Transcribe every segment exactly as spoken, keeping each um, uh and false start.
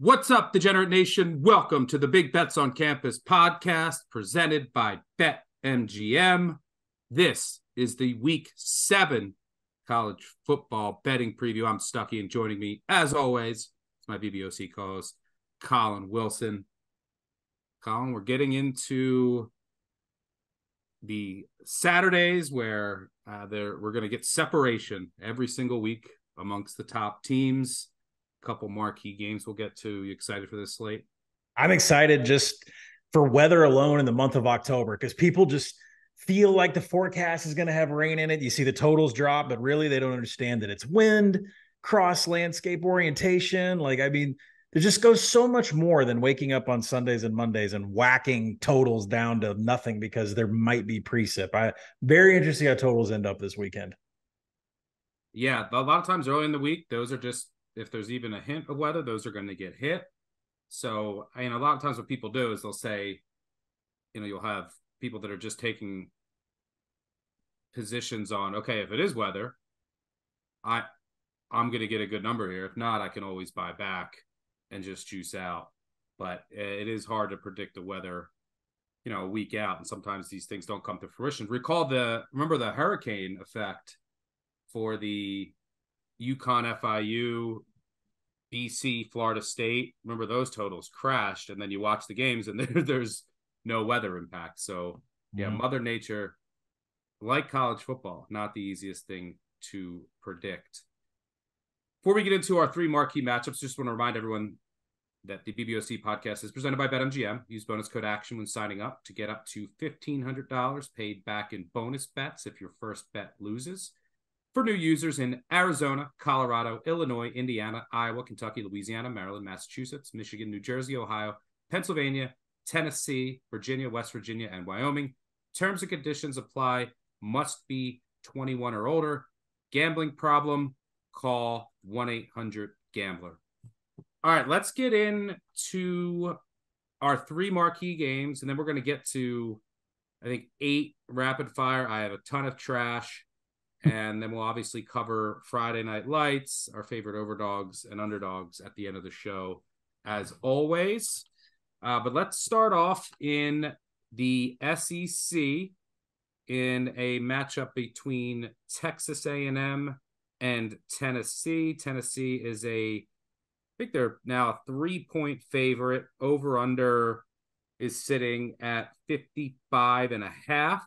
What's up, Degenerate Nation? Welcome to the Big Bets on Campus podcast presented by BetMGM. This is the Week seven college football betting preview. I'm Stuckey, and joining me, as always, is my B B O C co-host, Colin Wilson. Colin, we're getting into the Saturdays where uh, there we're going to get separation every single week amongst the top teams. Couple marquee games we'll get to. You excited for this slate? I'm excited just for weather alone in the month of October, because people just feel like the forecast is going to have rain in it. You see the totals drop, but really they don't understand that it's wind, cross landscape orientation. Like, I mean, there just goes so much more than waking up on Sundays and Mondays and whacking totals down to nothing because there might be precip. I very interested how totals end up this weekend. Yeah, a lot of times early in the week, those are just, if there's even a hint of weather, those are going to get hit. So, I mean, a lot of times what people do is they'll say, you know, you'll have people that are just taking positions on, okay, if it is weather, I, I'm going to get a good number here. If not, I can always buy back and just juice out. But it is hard to predict the weather, you know, a week out. And sometimes these things don't come to fruition. Recall the, remember the hurricane effect for the UConn, F I U, B C, Florida State. Remember those totals crashed, and then you watch the games, and there, there's no weather impact. So, yeah, mm-hmm. Mother Nature, like college football, not the easiest thing to predict. Before we get into our three marquee matchups, just want to remind everyone that the B B O C podcast is presented by BetMGM. Use bonus code ACTION when signing up to get up to fifteen hundred dollars paid back in bonus bets if your first bet loses. For new users in Arizona, Colorado, Illinois, Indiana, Iowa, Kentucky, Louisiana, Maryland, Massachusetts, Michigan, New Jersey, Ohio, Pennsylvania, Tennessee, Virginia, West Virginia, and Wyoming. Terms and conditions apply. Must be twenty-one or older. Gambling problem? Call one eight hundred gambler. All right, let's get into our three marquee games, and then we're going to get to, I think, eight rapid fire. I have a ton of trash. And then we'll obviously cover Friday Night Lights, our favorite overdogs and underdogs at the end of the show, as always. Uh, but let's start off in the S E C in a matchup between Texas A and M and Tennessee. Tennessee is a, I think they're now a three-point favorite. Over-under is sitting at fifty-five and a half.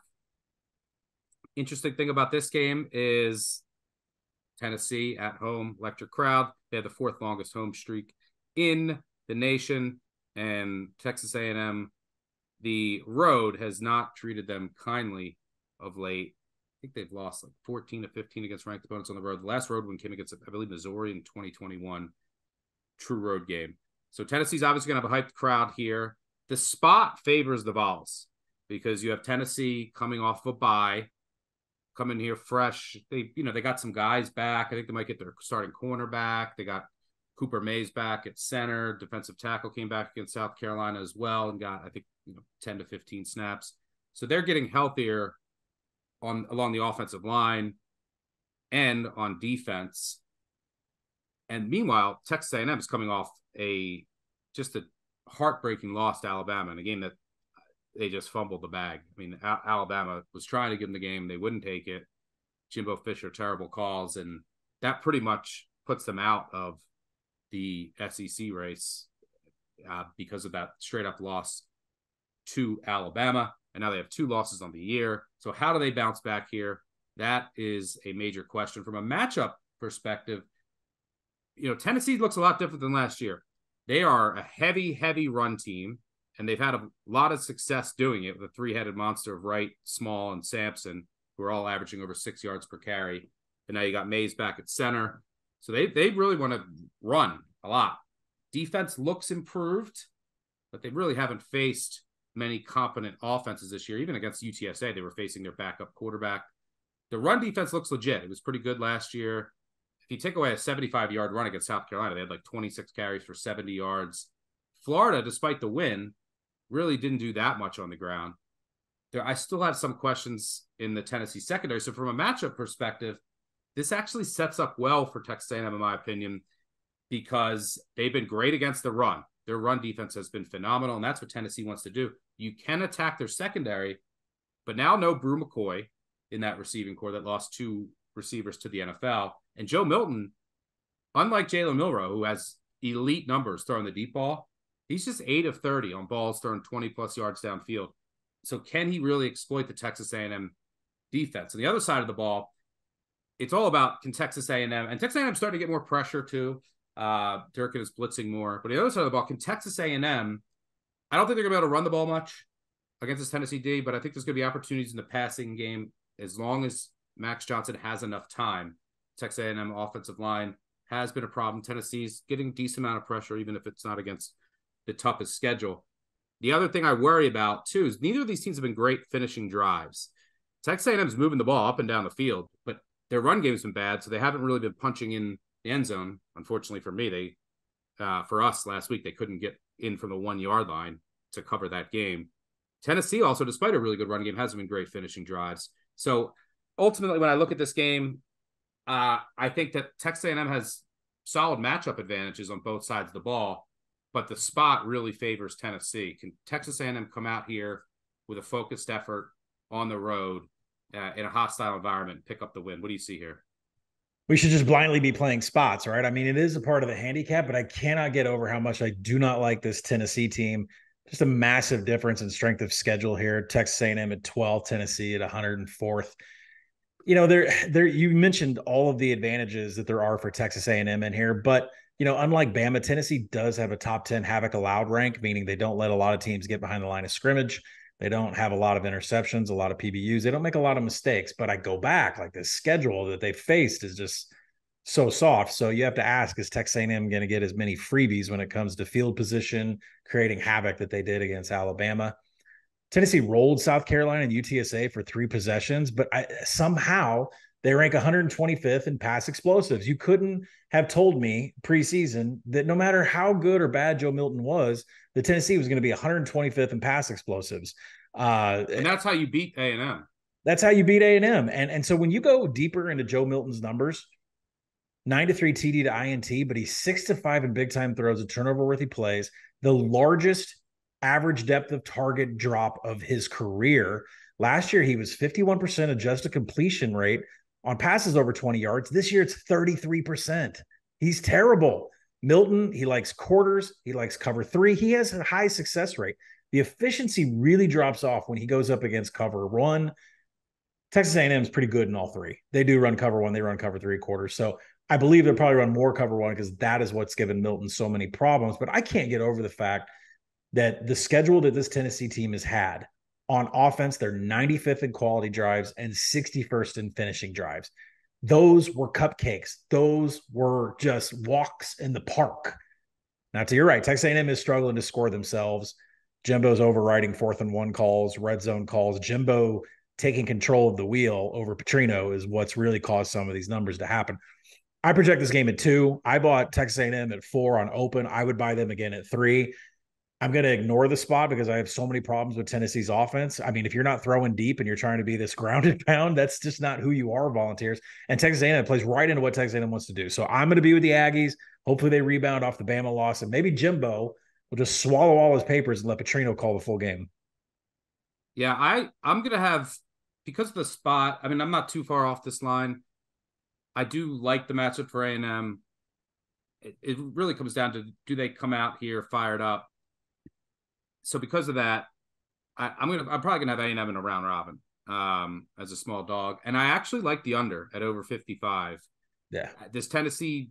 Interesting thing about this game is Tennessee at home, electric crowd. They have the fourth longest home streak in the nation, and Texas A and M, the road has not treated them kindly of late. I think they've lost like fourteen to fifteen against ranked opponents on the road. The last road win came against, I believe, Missouri in twenty twenty-one, true road game. So Tennessee's obviously going to have a hyped crowd here. The spot favors the Vols because you have Tennessee coming off a bye, coming here fresh. They, you know, they got some guys back. I think they might get their starting corner back. They got Cooper Mays back at center. Defensive tackle came back against South Carolina as well and got, I think, you know, ten to fifteen snaps. So they're getting healthier on along the offensive line and on defense. And meanwhile, Texas A and M is coming off a just a heartbreaking loss to Alabama in a game that they just fumbled the bag. I mean, Al- Alabama was trying to give them the game. They wouldn't take it. Jimbo Fisher, terrible calls. And that pretty much puts them out of the S E C race uh, because of that straight-up loss to Alabama. And now they have two losses on the year. So how do they bounce back here? That is a major question. From a matchup perspective, you know, Tennessee looks a lot different than last year. They are a heavy, heavy run team. And they've had a lot of success doing it with a three-headed monster of Wright, Small, and Sampson, who are all averaging over six yards per carry. And now you got Mays back at center. So they they really want to run a lot. Defense looks improved, but they really haven't faced many competent offenses this year. Even against U T S A, they were facing their backup quarterback. The run defense looks legit. It was pretty good last year. If you take away a seventy-five-yard run against South Carolina, they had like twenty-six carries for seventy yards. Florida, despite the win, really didn't do that much on the ground. There, I still have some questions in the Tennessee secondary. So from a matchup perspective, this actually sets up well for Texas A and M, in my opinion, because they've been great against the run. Their run defense has been phenomenal, and that's what Tennessee wants to do. You can attack their secondary, but now no Brew McCoy in that receiving corps that lost two receivers to the N F L. And Joe Milton, unlike Jalen Milroe, who has elite numbers throwing the deep ball, he's just eight of thirty on balls throwing twenty-plus yards downfield. So can he really exploit the Texas A and M defense? On the other side of the ball, it's all about can Texas A and M, and Texas A and M starting to get more pressure too. Uh, Durkin is blitzing more. But on the other side of the ball, can Texas A and M, I don't think they're going to be able to run the ball much against this Tennessee D, but I think there's going to be opportunities in the passing game as long as Max Johnson has enough time. Texas A and M offensive line has been a problem. Tennessee's getting a decent amount of pressure, even if it's not against the toughest schedule. The other thing I worry about, too, is neither of these teams have been great finishing drives. Texas A and M's moving the ball up and down the field, but their run game's been bad, so they haven't really been punching in the end zone. Unfortunately for me, they uh, for us last week, they couldn't get in from the one-yard line to cover that game. Tennessee also, despite a really good run game, hasn't been great finishing drives. So ultimately, when I look at this game, uh, I think that Texas A and M has solid matchup advantages on both sides of the ball, but the spot really favors Tennessee. Can Texas A and M come out here with a focused effort on the road uh, in a hostile environment and pick up the win? What do you see here? We should just blindly be playing spots, right? I mean, it is a part of the handicap, but I cannot get over how much I do not like this Tennessee team. Just a massive difference in strength of schedule here. Texas A and M at twelve, Tennessee at one hundred fourth. You know, there, there. You mentioned all of the advantages that there are for Texas A and M in here, but you know, unlike Bama, Tennessee does have a top ten havoc allowed rank, meaning they don't let a lot of teams get behind the line of scrimmage. They don't have a lot of interceptions, a lot of P B Us. They don't make a lot of mistakes, but I go back, like the schedule that they faced is just so soft. So you have to ask, is Texas A and M going to get as many freebies when it comes to field position, creating havoc that they did against Alabama? Tennessee rolled South Carolina and U T S A for three possessions, but I, somehow they rank one hundred twenty-fifth in pass explosives. You couldn't have told me preseason that no matter how good or bad Joe Milton was, that Tennessee was going to be one hundred twenty-fifth in pass explosives. Uh, and that's how you beat A and M. That's how you beat A and M. And, and so when you go deeper into Joe Milton's numbers, nine to three T D to I N T, but he's six to five in big-time throws, a turnover-worthy plays, the largest average depth of target drop of his career. Last year, he was fifty-one percent adjusted completion rate on passes over twenty yards. This year, it's thirty-three percent. He's terrible. Milton, he likes quarters. He likes cover three. He has a high success rate. The efficiency really drops off when he goes up against cover one. Texas A and M is pretty good in all three. They do run cover one. They run cover three quarters. So I believe they'll probably run more cover one because that is what's given Milton so many problems. But I can't get over the fact that the schedule that this Tennessee team has had on offense, they're ninety-fifth in quality drives and sixty-first in finishing drives. Those were cupcakes. Those were just walks in the park. Now, to your right, Texas A and M is struggling to score themselves. Jimbo's overriding fourth and one calls, red zone calls. Jimbo taking control of the wheel over Petrino is what's really caused some of these numbers to happen. I project this game at two. I bought Texas A and M at four on open. I would buy them again at three. I'm going to ignore the spot because I have so many problems with Tennessee's offense. I mean, if you're not throwing deep and you're trying to be this grounded pound, that's just not who you are, Volunteers. And Texas A and M plays right into what Texas A and M wants to do. So I'm going to be with the Aggies. Hopefully they rebound off the Bama loss. And maybe Jimbo will just swallow all his papers and let Petrino call the full game. Yeah, I, I'm going to have, because of the spot, I mean, I'm not too far off this line. I do like the matchup for A and M. It, it really comes down to, do they come out here fired up? So because of that, I, I'm gonna I'm probably gonna have A and M in a round robin um, as a small dog, and I actually like the under at over fifty-five. Yeah, this Tennessee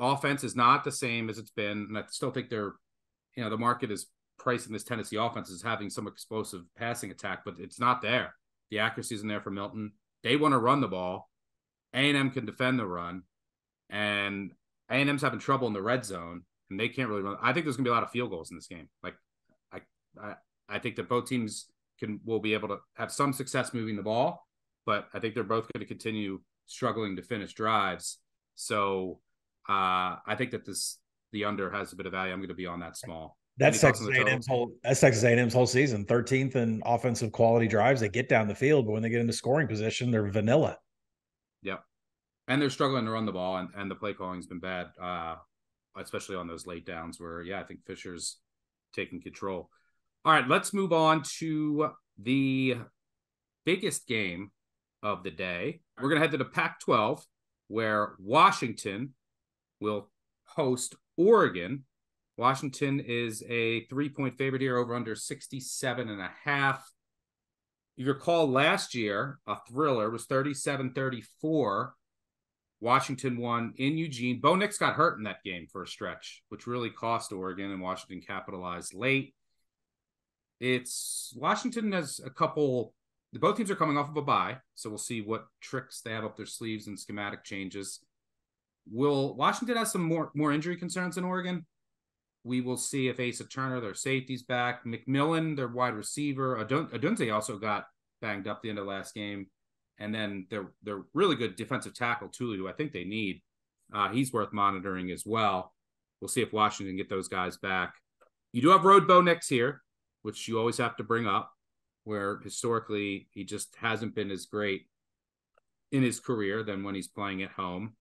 offense is not the same as it's been, and I still think they're, you know, the market is pricing this Tennessee offense as having some explosive passing attack, but it's not there. The accuracy isn't there for Milton. They want to run the ball. A and M can defend the run, and A and M's having trouble in the red zone, and they can't really run. I think there's gonna be a lot of field goals in this game, like. I, I think that both teams can will be able to have some success moving the ball, but I think they're both going to continue struggling to finish drives. So uh, I think that this the under has a bit of value. I'm going to be on that small. That's Texas A and M's whole, that's Texas A and M's whole season, thirteenth in offensive quality drives. They get down the field, but when they get into scoring position, they're vanilla. Yep. And they're struggling to run the ball, and, and the play calling has been bad. Uh, especially on those late downs where, yeah, I think Fisher's taking control. All right, let's move on to the biggest game of the day. We're going to head to the Pac twelve, where Washington will host Oregon. Washington is a three-point favorite here, over under sixty-seven and a half. You recall last year, a thriller was thirty-seven thirty-four. Washington won in Eugene. Bo Nix got hurt in that game for a stretch, which really cost Oregon, and Washington capitalized late. It's Washington has a couple, both teams are coming off of a bye, so we'll see what tricks they have up their sleeves and schematic changes. Will Washington has some more, more injury concerns than Oregon? We will see if Asa Turner, their safety's back. McMillan, their wide receiver. Adun- Adunze also got banged up the end of last game. And then their, their really good defensive tackle, Tulu, who I think they need. Uh, he's worth monitoring as well. We'll see if Washington get those guys back. You do have Road Bo Nix here, which you always have to bring up, where historically he just hasn't been as great in his career than when he's playing at home.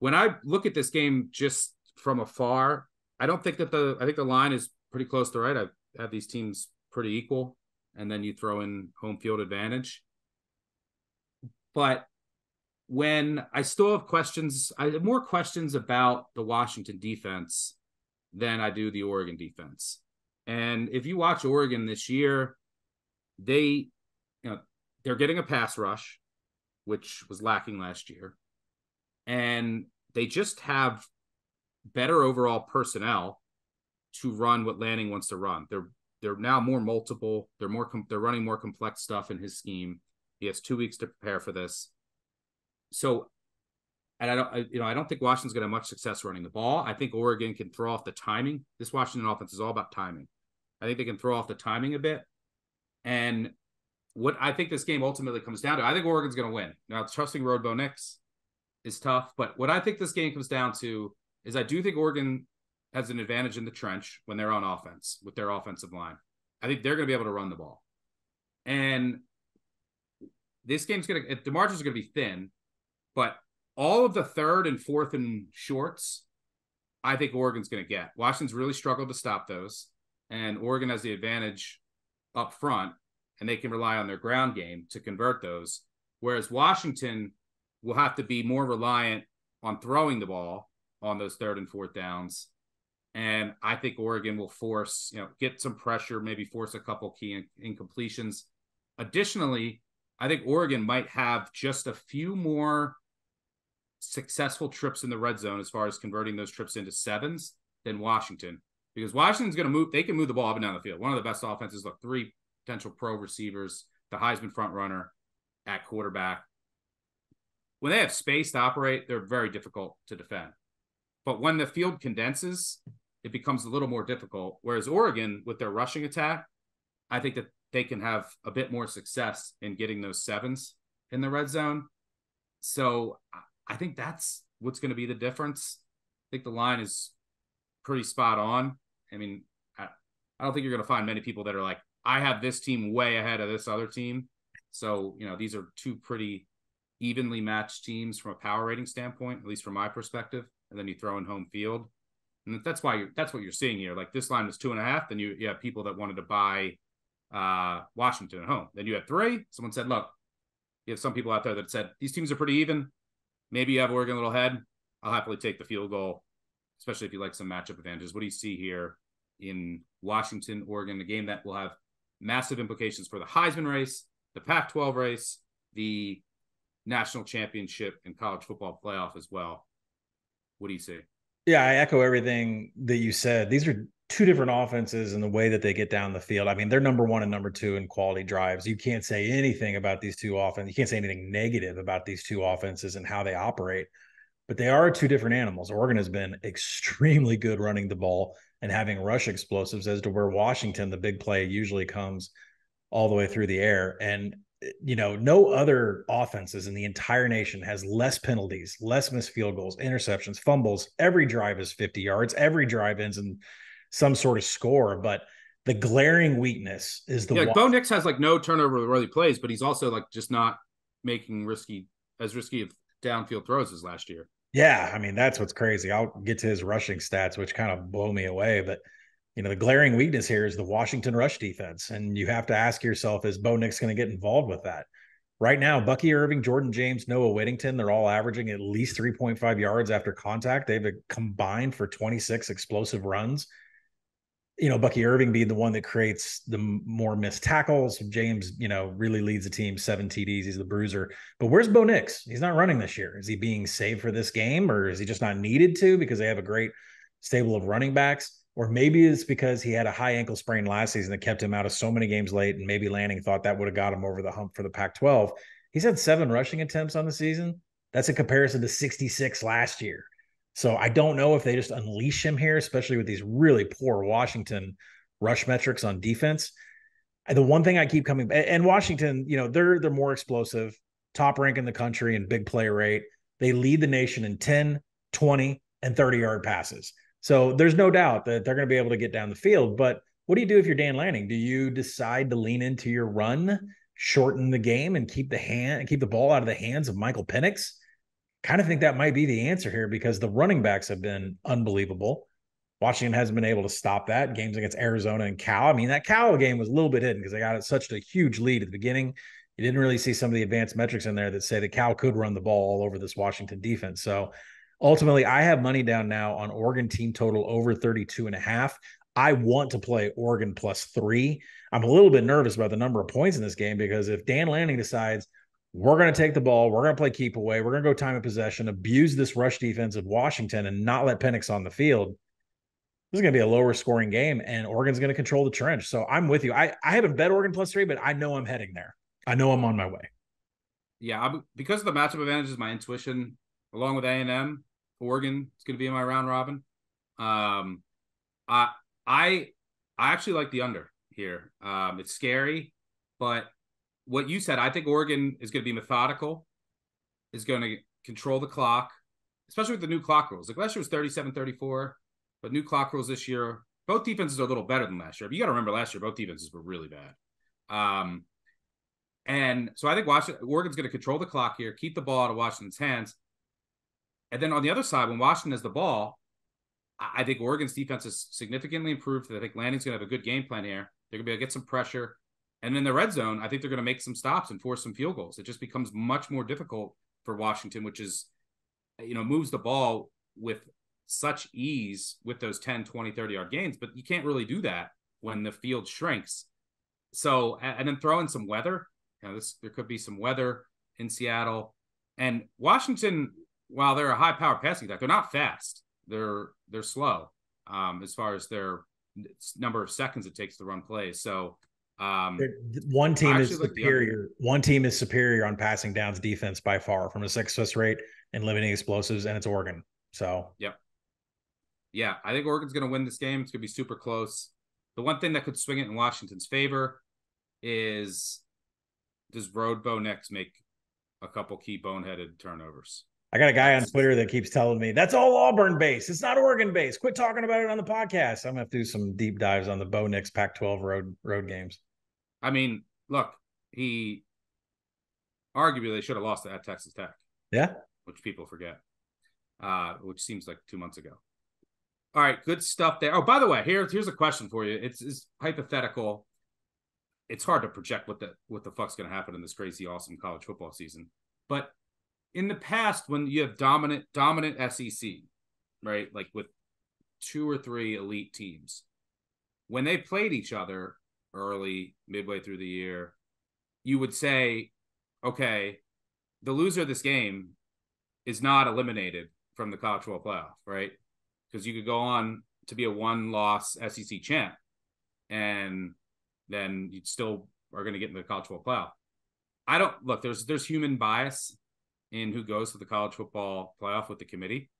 When I look at this game just from afar, I don't think that the, I think the line is pretty close to right. I have these teams pretty equal, and then you throw in home field advantage. But when I still have questions, I have more questions about the Washington defense than I do the Oregon defense. And if you watch Oregon this year, they, you know, they're getting a pass rush, which was lacking last year. And they just have better overall personnel to run what Lanning wants to run. They're they're now more multiple. They're more com- they're running more complex stuff in his scheme. He has two weeks to prepare for this. So, and I don't I, you know I don't think Washington's going to have much success running the ball. I think Oregon can throw off the timing. This Washington offense is all about timing. I think they can throw off the timing a bit. And what I think this game ultimately comes down to, I think Oregon's going to win. Now, trusting Road Bo Nix is tough, but what I think this game comes down to is I do think Oregon has an advantage in the trench when they're on offense with their offensive line. I think they're going to be able to run the ball. And this game's going to – the margins are going to be thin, but all of the third and fourth and shorts, I think Oregon's going to get. Washington's really struggled to stop those, and Oregon has the advantage up front, and they can rely on their ground game to convert those, whereas Washington will have to be more reliant on throwing the ball on those third and fourth downs. And I think Oregon will force, you know, get some pressure, maybe force a couple key in- incompletions. Additionally, I think Oregon might have just a few more successful trips in the red zone as far as converting those trips into sevens than Washington, because Washington's going to move. They can move the ball up and down the field. One of the best offenses, look, three potential pro receivers, the Heisman front runner at quarterback. When they have space to operate, they're very difficult to defend. But when the field condenses, it becomes a little more difficult. Whereas Oregon, with their rushing attack, I think that they can have a bit more success in getting those sevens in the red zone. So I think that's what's going to be the difference. I think the line is pretty spot on. I mean, I, I don't think you're going to find many people that are like, I have this team way ahead of this other team. So, you know, these are two pretty evenly matched teams from a power rating standpoint, at least from my perspective. And then you throw in home field. And that's why you're, that's what you're seeing here. Like, this line was two and a half. Then you, you have people that wanted to buy uh, Washington at home. Then you had three. Someone said, look, you have some people out there that said, these teams are pretty even. Maybe you have Oregon a little ahead. I'll happily take the field goal, especially if you like some matchup advantages. What do you see here in Washington, Oregon, a game that will have massive implications for the Heisman race, the Pac twelve race, the national championship, and college football playoff as well? What do you say? Yeah, I echo everything that you said. These are two different offenses in the way that they get down the field. I mean, they're number one and number two in quality drives. You can't say anything about these two offenses. You can't say anything negative about these two offenses and how they operate. But they are two different animals. Oregon has been extremely good running the ball and having rush explosives, as to where Washington, the big play usually comes all the way through the air. And you know, no other offenses in the entire nation has less penalties, less missed field goals, interceptions, fumbles. Every drive is fifty yards. Every drive ends in some sort of score. But the glaring weakness is the yeah, Bo Nix has like no turnover worthy plays, but he's also like just not making risky as risky of downfield throws as last year. Yeah, I mean, that's what's crazy. I'll get to his rushing stats, which kind of blow me away. But, you know, the glaring weakness here is the Washington rush defense. And you have to ask yourself, is Bo Nix going to get involved with that? Right now, Bucky Irving, Jordan James, Noah Whittington, they're all averaging at least three point five yards after contact. They've combined for twenty-six explosive runs. You know, Bucky Irving being the one that creates the more missed tackles. James, you know, really leads the team, seven T Ds. He's the bruiser. But where's Bo Nix? He's not running this year. Is he being saved for this game, or is he just not needed to because they have a great stable of running backs? Or maybe it's because he had a high ankle sprain last season that kept him out of so many games late, and maybe Lanning thought that would have got him over the hump for the Pac twelve. He's had seven rushing attempts on the season. That's in comparison to sixty-six last year. So I don't know if they just unleash him here, especially with these really poor Washington rush metrics on defense. The one thing I keep coming back, and Washington, you know, they're they're more explosive, top rank in the country in big play rate. They lead the nation in ten, twenty, and thirty yard passes. So there's no doubt that they're going to be able to get down the field. But what do you do if you're Dan Lanning? Do you decide to lean into your run, shorten the game, and keep the hand, keep the ball out of the hands of Michael Penix? Kind of think that might be the answer here, because the running backs have been unbelievable. Washington hasn't been able to stop that. Games against Arizona and Cal. I mean, that Cal game was a little bit hidden because they got such a huge lead at the beginning. You didn't really see some of the advanced metrics in there that say that Cal could run the ball all over this Washington defense. So ultimately, I have money down now on Oregon team total over thirty-two and a half. I want to play Oregon plus three. I'm a little bit nervous about the number of points in this game, because if Dan Lanning decides, we're going to take the ball, we're going to play keep away, we're going to go time of possession, abuse this rush defense of Washington, and not let Penix on the field, this is going to be a lower scoring game, and Oregon's going to control the trench. So I'm with you. I, I haven't bet Oregon plus three, but I know I'm heading there. I know I'm on my way. Yeah, I'm, because of the matchup advantages, my intuition, along with A and M, Oregon is going to be in my round robin. Um, I, I, I actually like the under here. Um, it's scary, but what you said, I think Oregon is going to be methodical, is going to control the clock, especially with the new clock rules. Like last year was thirty-seven thirty-four, but new clock rules this year, both defenses are a little better than last year. But you got to remember last year, both defenses were really bad. Um, and so I think Washington, Oregon's going to control the clock here, keep the ball out of Washington's hands. And then on the other side, when Washington has the ball, I think Oregon's defense is significantly improved. I think Lanning's going to have a good game plan here. They're going to be able to get some pressure. And in the red zone, I think they're going to make some stops and force some field goals. It just becomes much more difficult for Washington, which is, you know, moves the ball with such ease with those ten, twenty, thirty yard gains. But you can't really do that when the field shrinks. So, and then throw in some weather. You know, this, there could be some weather in Seattle. And Washington, while they're a high power passing attack, they're not fast. They're, they're slow um, as far as their number of seconds it takes to run plays. So, Um, one team is superior. One team is superior on passing downs defense by far from a success rate and limiting explosives, and it's Oregon. So, yep, yeah, I think Oregon's going to win this game. It's going to be super close. The one thing that could swing it in Washington's favor is, does road Bo Nix make a couple key boneheaded turnovers? I got a guy on Twitter that keeps telling me that's all Auburn based. It's not Oregon based. Quit talking about it on the podcast. I'm gonna have to do some deep dives on the Bo Nix Pac twelve road road games. I mean, look, he arguably should have lost at Texas Tech. Yeah, which people forget, uh, which seems like two months ago. All right, good stuff there. Oh, by the way, here here's a question for you. It's, it's hypothetical. It's hard to project what the what the fuck's gonna happen in this crazy, awesome college football season, but in the past, when you have dominant dominant S E C, right, like with two or three elite teams, when they played each other early, midway through the year, you would say, okay, the loser of this game is not eliminated from the college football playoff, right? Because you could go on to be a one-loss S E C champ, and then you still are going to get into the college football playoff. I don't – look, there's there's human bias in who goes to the college football playoff with the committee.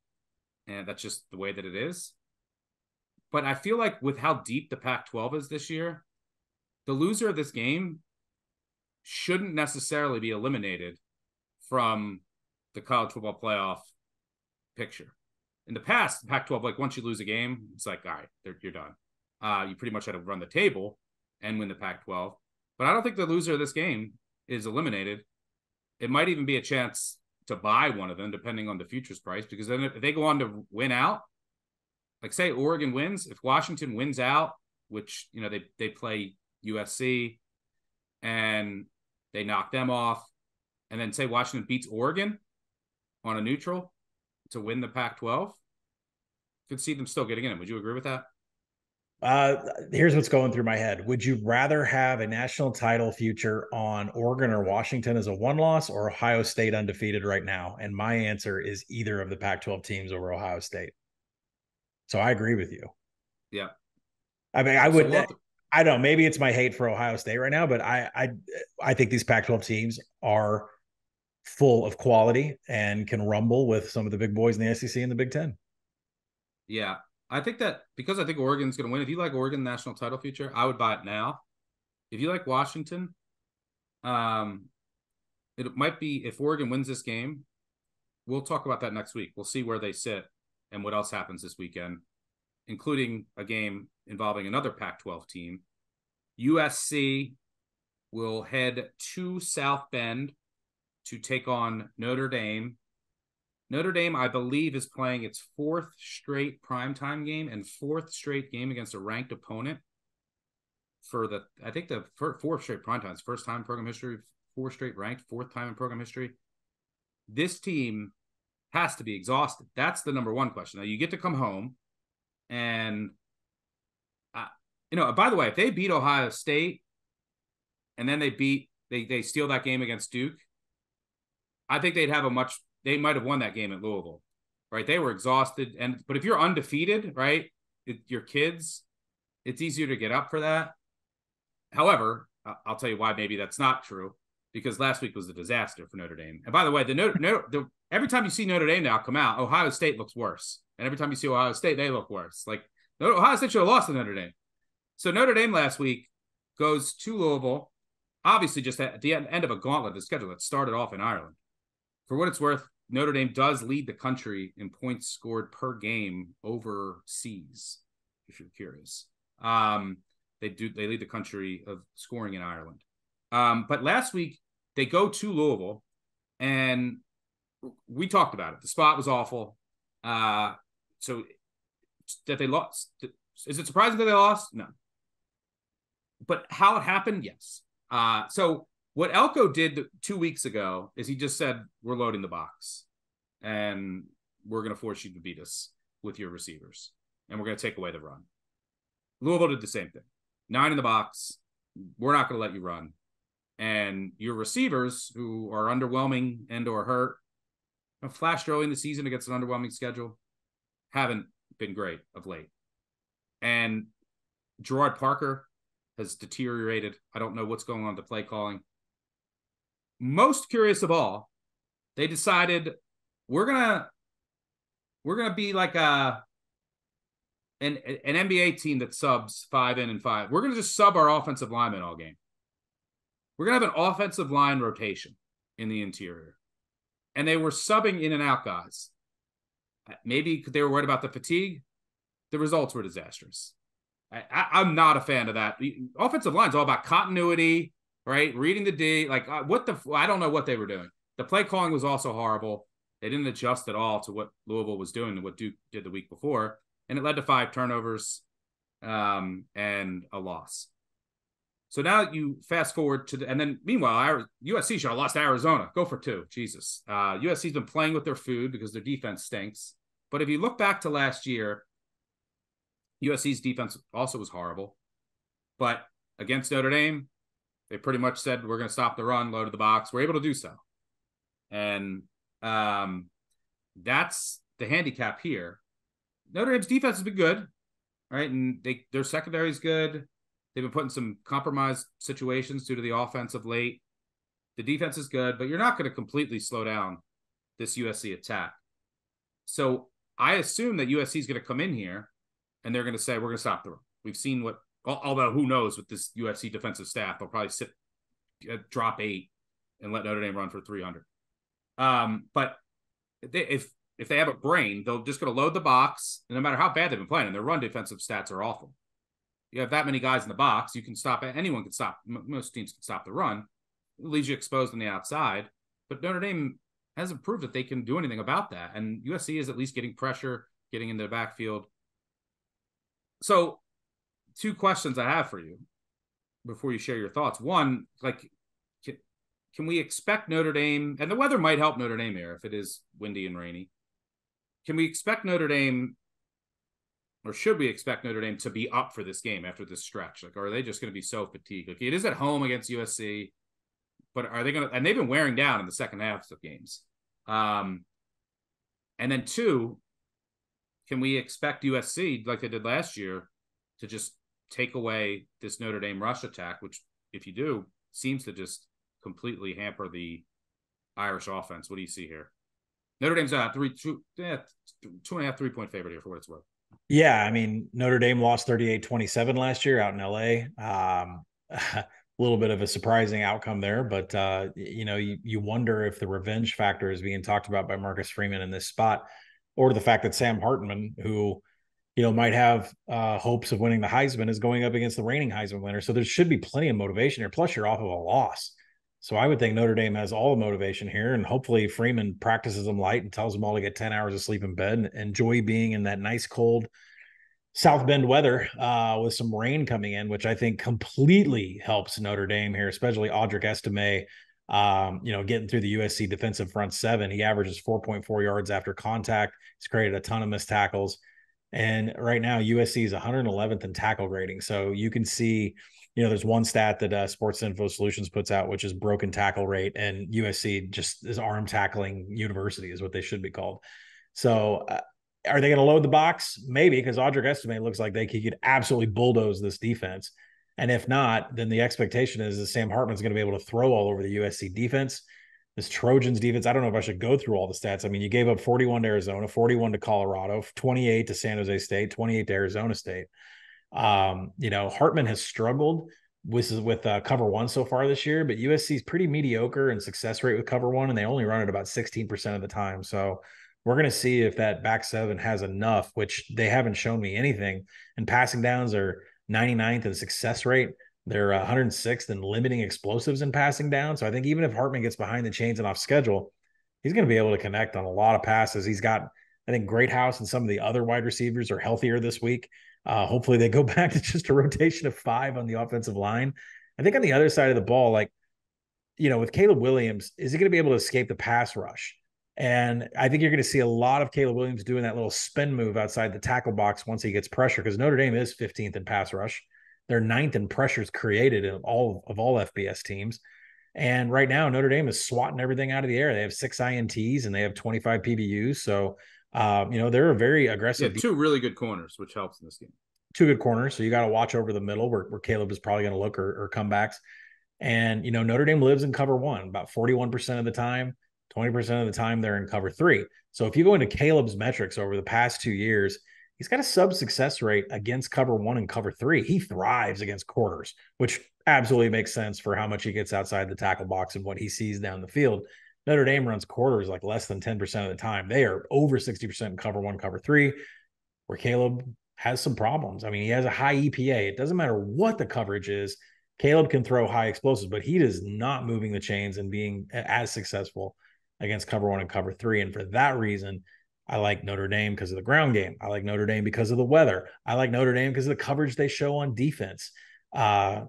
And that's just the way that it is. But I feel like with how deep the Pac twelve is this year, the loser of this game shouldn't necessarily be eliminated from the college football playoff picture. In the past, the Pac twelve, like once you lose a game, it's like, all right, you're done. Uh, you pretty much had to run the table and win the Pac twelve. But I don't think the loser of this game is eliminated. It might even be a chance to buy one of them, depending on the futures price, because then if they go on to win out, like say Oregon wins, if Washington wins out, which, you know, they, they play U S C and they knock them off, and then say Washington beats Oregon on a neutral to win the Pac twelve, could see them still getting in. Would you agree with that? Uh, here's what's going through my head. Would you rather have a national title future on Oregon or Washington as a one loss, or Ohio State undefeated right now? And my answer is either of the Pac twelve teams over Ohio State. So I agree with you. Yeah. I mean, I would, so I don't know, maybe it's my hate for Ohio State right now, but I, I, I think these Pac twelve teams are full of quality and can rumble with some of the big boys in the S E C and the Big Ten. Yeah. I think that because I think Oregon's going to win. If you like Oregon national title future, I would buy it now. If you like Washington, um, it might be if Oregon wins this game. We'll talk about that next week. We'll see where they sit and what else happens this weekend, including a game involving another Pac twelve team. U S C will head to South Bend to take on Notre Dame. Notre Dame, I believe, is playing its fourth straight primetime game and fourth straight game against a ranked opponent for the, I think the fourth straight primetimes, first time in program history, four straight ranked, fourth time in program history. This team has to be exhausted. That's the number one question. Now, you get to come home and, uh, you know, by the way, if they beat Ohio State and then they beat, they they steal that game against Duke, I think they'd have a much, they might have won that game at Louisville, right? They were exhausted. And but if you're undefeated, right, it, your kids, it's easier to get up for that. However, I'll tell you why maybe that's not true, because last week was a disaster for Notre Dame. And by the way, the Notre, Notre, the, every time you see Notre Dame now come out, Ohio State looks worse. And every time you see Ohio State, they look worse. Like, Ohio State should have lost to Notre Dame. So Notre Dame last week goes to Louisville, obviously just at the end of a gauntlet, the schedule that started off in Ireland. For what it's worth, Notre Dame does lead the country in points scored per game overseas, if you're curious. Um, they do they lead the country of scoring in Ireland. Um, but last week, they go to Louisville, and we talked about it. The spot was awful. Uh, so that they lost. Is it surprising that they lost? No. But how it happened? Yes. Uh, so what Elko did two weeks ago is he just said, we're loading the box and we're going to force you to beat us with your receivers and we're going to take away the run. Louisville did the same thing. Nine in the box. We're not going to let you run. And your receivers, who are underwhelming and or hurt, flashed early in the season against an underwhelming schedule, haven't been great of late. And Gerard Parker has deteriorated. I don't know what's going on to play calling. Most curious of all, they decided we're gonna we're gonna be like a an an N B A team that subs five in and five. We're gonna just sub our offensive linemen all game. We're gonna have an offensive line rotation in the interior, and they were subbing in and out guys. Maybe they were worried about the fatigue. The results were disastrous. I, I, I'm not a fan of that. The offensive line is all about continuity. Right, reading the D, like uh, what the I don't know what they were doing. The play calling was also horrible. They didn't adjust at all to what Louisville was doing and what Duke did the week before, and it led to five turnovers um, and a loss. So now you fast forward to the, and then meanwhile, U S C should have lost to Arizona. Go for two, Jesus. Uh, U S C's been playing with their food because their defense stinks. But if you look back to last year, U S C's defense also was horrible. But against Notre Dame, they pretty much said, we're going to stop the run, load of the box. We're able to do so. And um, that's the handicap here. Notre Dame's defense has been good, right? And they, their secondary is good. They've been put in some compromised situations due to the offense of late. The defense is good, but you're not going to completely slow down this U S C attack. So I assume that U S C is going to come in here and they're going to say, we're going to stop the run. We've seen what, although who knows with this U S C defensive staff, they'll probably sit, uh, drop eight and let Notre Dame run for three hundred. Um, but they, if if they have a brain, they'll just going to load the box, and no matter how bad they've been playing, and their run defensive stats are awful. You have that many guys in the box, you can stop it. Anyone can stop. M- most teams can stop the run. It leaves you exposed on the outside. But Notre Dame hasn't proved that they can do anything about that. And U S C is at least getting pressure, getting into the backfield. So two questions I have for you before you share your thoughts. One, like, can, can we expect Notre Dame, and the weather might help Notre Dame here if it is windy and rainy. Can we expect Notre Dame, or should we expect Notre Dame to be up for this game after this stretch? Like, are they just going to be so fatigued? Like, it is at home against U S C, but are they going to, and they've been wearing down in the second halves of games. Um, and then two, can we expect U S C, like they did last year, to just take away this Notre Dame rush attack, which if you do seems to just completely hamper the Irish offense? What do you see here? Notre Dame's a three, two, yeah, two and a half, three point favorite here for what it's worth. Yeah. I mean, Notre Dame lost thirty-eight twenty-seven last year out in L A. Um, a little bit of a surprising outcome there, but uh, you know, you, you wonder if the revenge factor is being talked about by Marcus Freeman in this spot, or the fact that Sam Hartman, who, you know, might have uh, hopes of winning the Heisman, is going up against the reigning Heisman winner. So there should be plenty of motivation here. Plus you're off of a loss. So I would think Notre Dame has all the motivation here, and hopefully Freeman practices them light and tells them all to get ten hours of sleep in bed and enjoy being in that nice cold South Bend weather uh, with some rain coming in, which I think completely helps Notre Dame here, especially Audric Estime, um, you know, getting through the U S C defensive front seven. He averages four point four yards after contact. He's created a ton of missed tackles. And right now U S C is one hundred eleventh in tackle grading. So you can see, you know, there's one stat that uh, Sports Info Solutions puts out, which is broken tackle rate, and U S C just is arm tackling university is what they should be called. So uh, are they going to load the box? Maybe, because Audric Estime looks like they could absolutely bulldoze this defense. And if not, then the expectation is that Sam Hartman's going to be able to throw all over the U S C defense, this Trojans defense. I don't know if I should go through all the stats. I mean, you gave up forty-one to Arizona, forty-one to Colorado, twenty-eight to San Jose State, twenty-eight to Arizona State. Um, you know, Hartman has struggled with, with uh, cover one so far this year, but U S C is pretty mediocre in success rate with cover one, and they only run it about sixteen percent of the time. So we're going to see if that back seven has enough, which they haven't shown me anything. And passing downs are ninety-ninth in success rate. They're one hundred sixth in limiting explosives in passing down. So I think even if Hartman gets behind the chains and off schedule, he's going to be able to connect on a lot of passes. He's got, I think, Greathouse and some of the other wide receivers are healthier this week. Uh, hopefully they go back to just a rotation of five on the offensive line. I think on the other side of the ball, like, you know, with Caleb Williams, is he going to be able to escape the pass rush? And I think you're going to see a lot of Caleb Williams doing that little spin move outside the tackle box once he gets pressure, because Notre Dame is fifteenth in pass rush. They're ninth in pressures created in all of all F B S teams. And right now Notre Dame is swatting everything out of the air. They have six I N Ts and they have twenty-five P B Us. So Uh, you know, they're a very aggressive. Yeah, two really good corners, which helps in this game. Two good corners. So you got to watch over the middle where, where Caleb is probably going to look, or, or comebacks. And, you know, Notre Dame lives in cover one about forty-one percent of the time, twenty percent of the time they're in cover three. So if you go into Caleb's metrics over the past two years, he's got a sub success rate against cover one and cover three. He thrives against corners, which absolutely makes sense for how much he gets outside the tackle box and what he sees down the field. Notre Dame runs quarters like less than ten percent of the time. They are over sixty percent in cover one, cover three, where Caleb has some problems. I mean, he has a high E P A. It doesn't matter what the coverage is. Caleb can throw high explosives, but he is not moving the chains and being as successful against cover one and cover three. And for that reason, I like Notre Dame because of the ground game. I like Notre Dame because of the weather. I like Notre Dame because of the coverage they show on defense. Uh,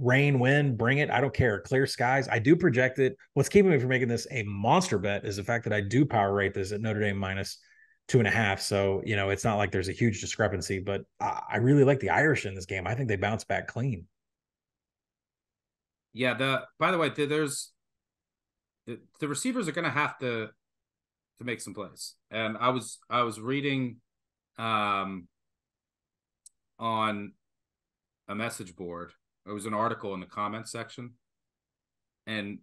rain, wind, bring it. I don't care. Clear skies. I do project it. What's keeping me from making this a monster bet is the fact that I do power rate this at Notre Dame minus two and a half. So, you know, it's not like there's a huge discrepancy, but I really like the Irish in this game. I think they bounce back clean. Yeah. The, by the way, there's the, the receivers are going to have to, to make some plays. And I was, I was reading, um, on, a message board. It was an article in the comments section, and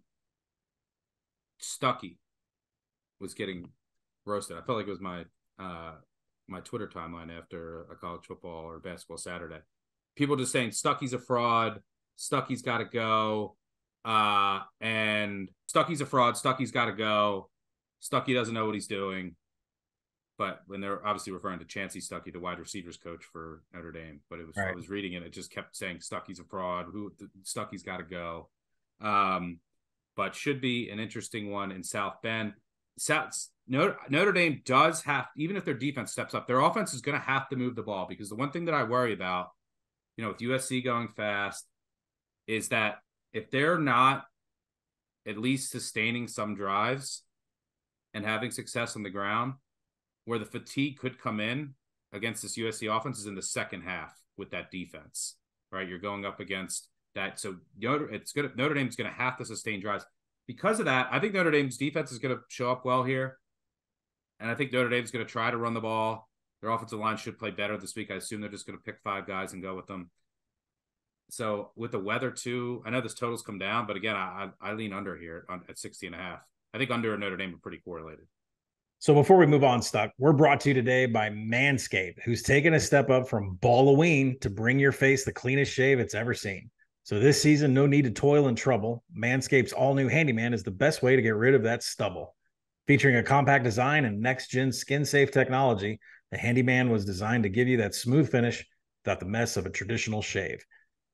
Stuckey was getting roasted. I felt like it was my uh, my Twitter timeline after a college football or basketball Saturday. People just saying Stuckey's a fraud. Stuckey's got to go. Uh, and Stuckey's a fraud. Stuckey's got to go. Stuckey doesn't know what he's doing. But when they're obviously referring to Chancey Stuckey, the wide receivers coach for Notre Dame, but it was, right. I was reading it. It just kept saying Stuckey's a fraud, who Stuckey's got to go. Um, but should be an interesting one in South Bend. South, Notre Dame does have, even if their defense steps up, their offense is going to have to move the ball, because the one thing that I worry about, you know, with U S C going fast, is that if they're not at least sustaining some drives and having success on the ground, where the fatigue could come in against this U S C offense is in the second half with that defense, right? You're going up against that. So Notre, it's gonna, Notre Dame's going to have to sustain drives. Because of that, I think Notre Dame's defense is going to show up well here. And I think Notre Dame's going to try to run the ball. Their offensive line should play better this week. I assume they're just going to pick five guys and go with them. So with the weather too, I know this total's come down, but again, I, I, I lean under here on, at sixty and a half. I think under and Notre Dame are pretty correlated. So before we move on, Stuck, we're brought to you today by Manscaped, who's taken a step up from Balloween to bring your face the cleanest shave it's ever seen. So this season, no need to toil and trouble. Manscaped's all-new Handyman is the best way to get rid of that stubble. Featuring a compact design and next-gen skin-safe technology, the Handyman was designed to give you that smooth finish without the mess of a traditional shave.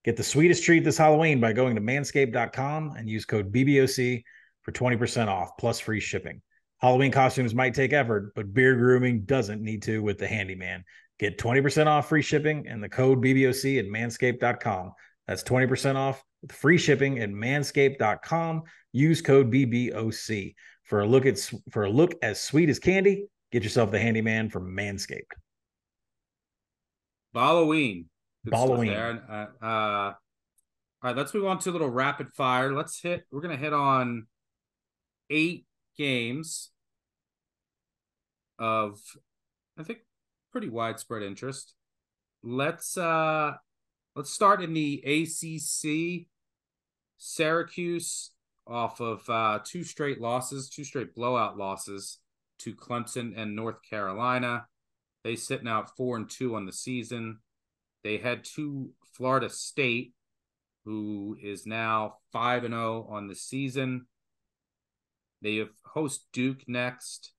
Get the sweetest treat this Halloween by going to manscaped dot com and use code B B O C for twenty percent off, plus free shipping. Halloween costumes might take effort, but beard grooming doesn't need to with the Handyman. Get twenty percent off, free shipping, and the code B B O C at manscaped dot com. That's twenty percent off with free shipping at manscaped dot com. Use code B B O C for a look at for a look as sweet as candy. Get yourself the Handyman from Manscaped. Halloween. Halloween. Uh, uh, all right, let's move on to a little rapid fire. Let's hit. We're gonna hit on eight games of, I think, pretty widespread interest. Let's. Uh, Let's start in the A C C. Syracuse off of uh, two straight losses, two straight blowout losses to Clemson and North Carolina. They sit now at four and two on the season. They head to Florida State, who is now five and zero on the season. They host Duke next.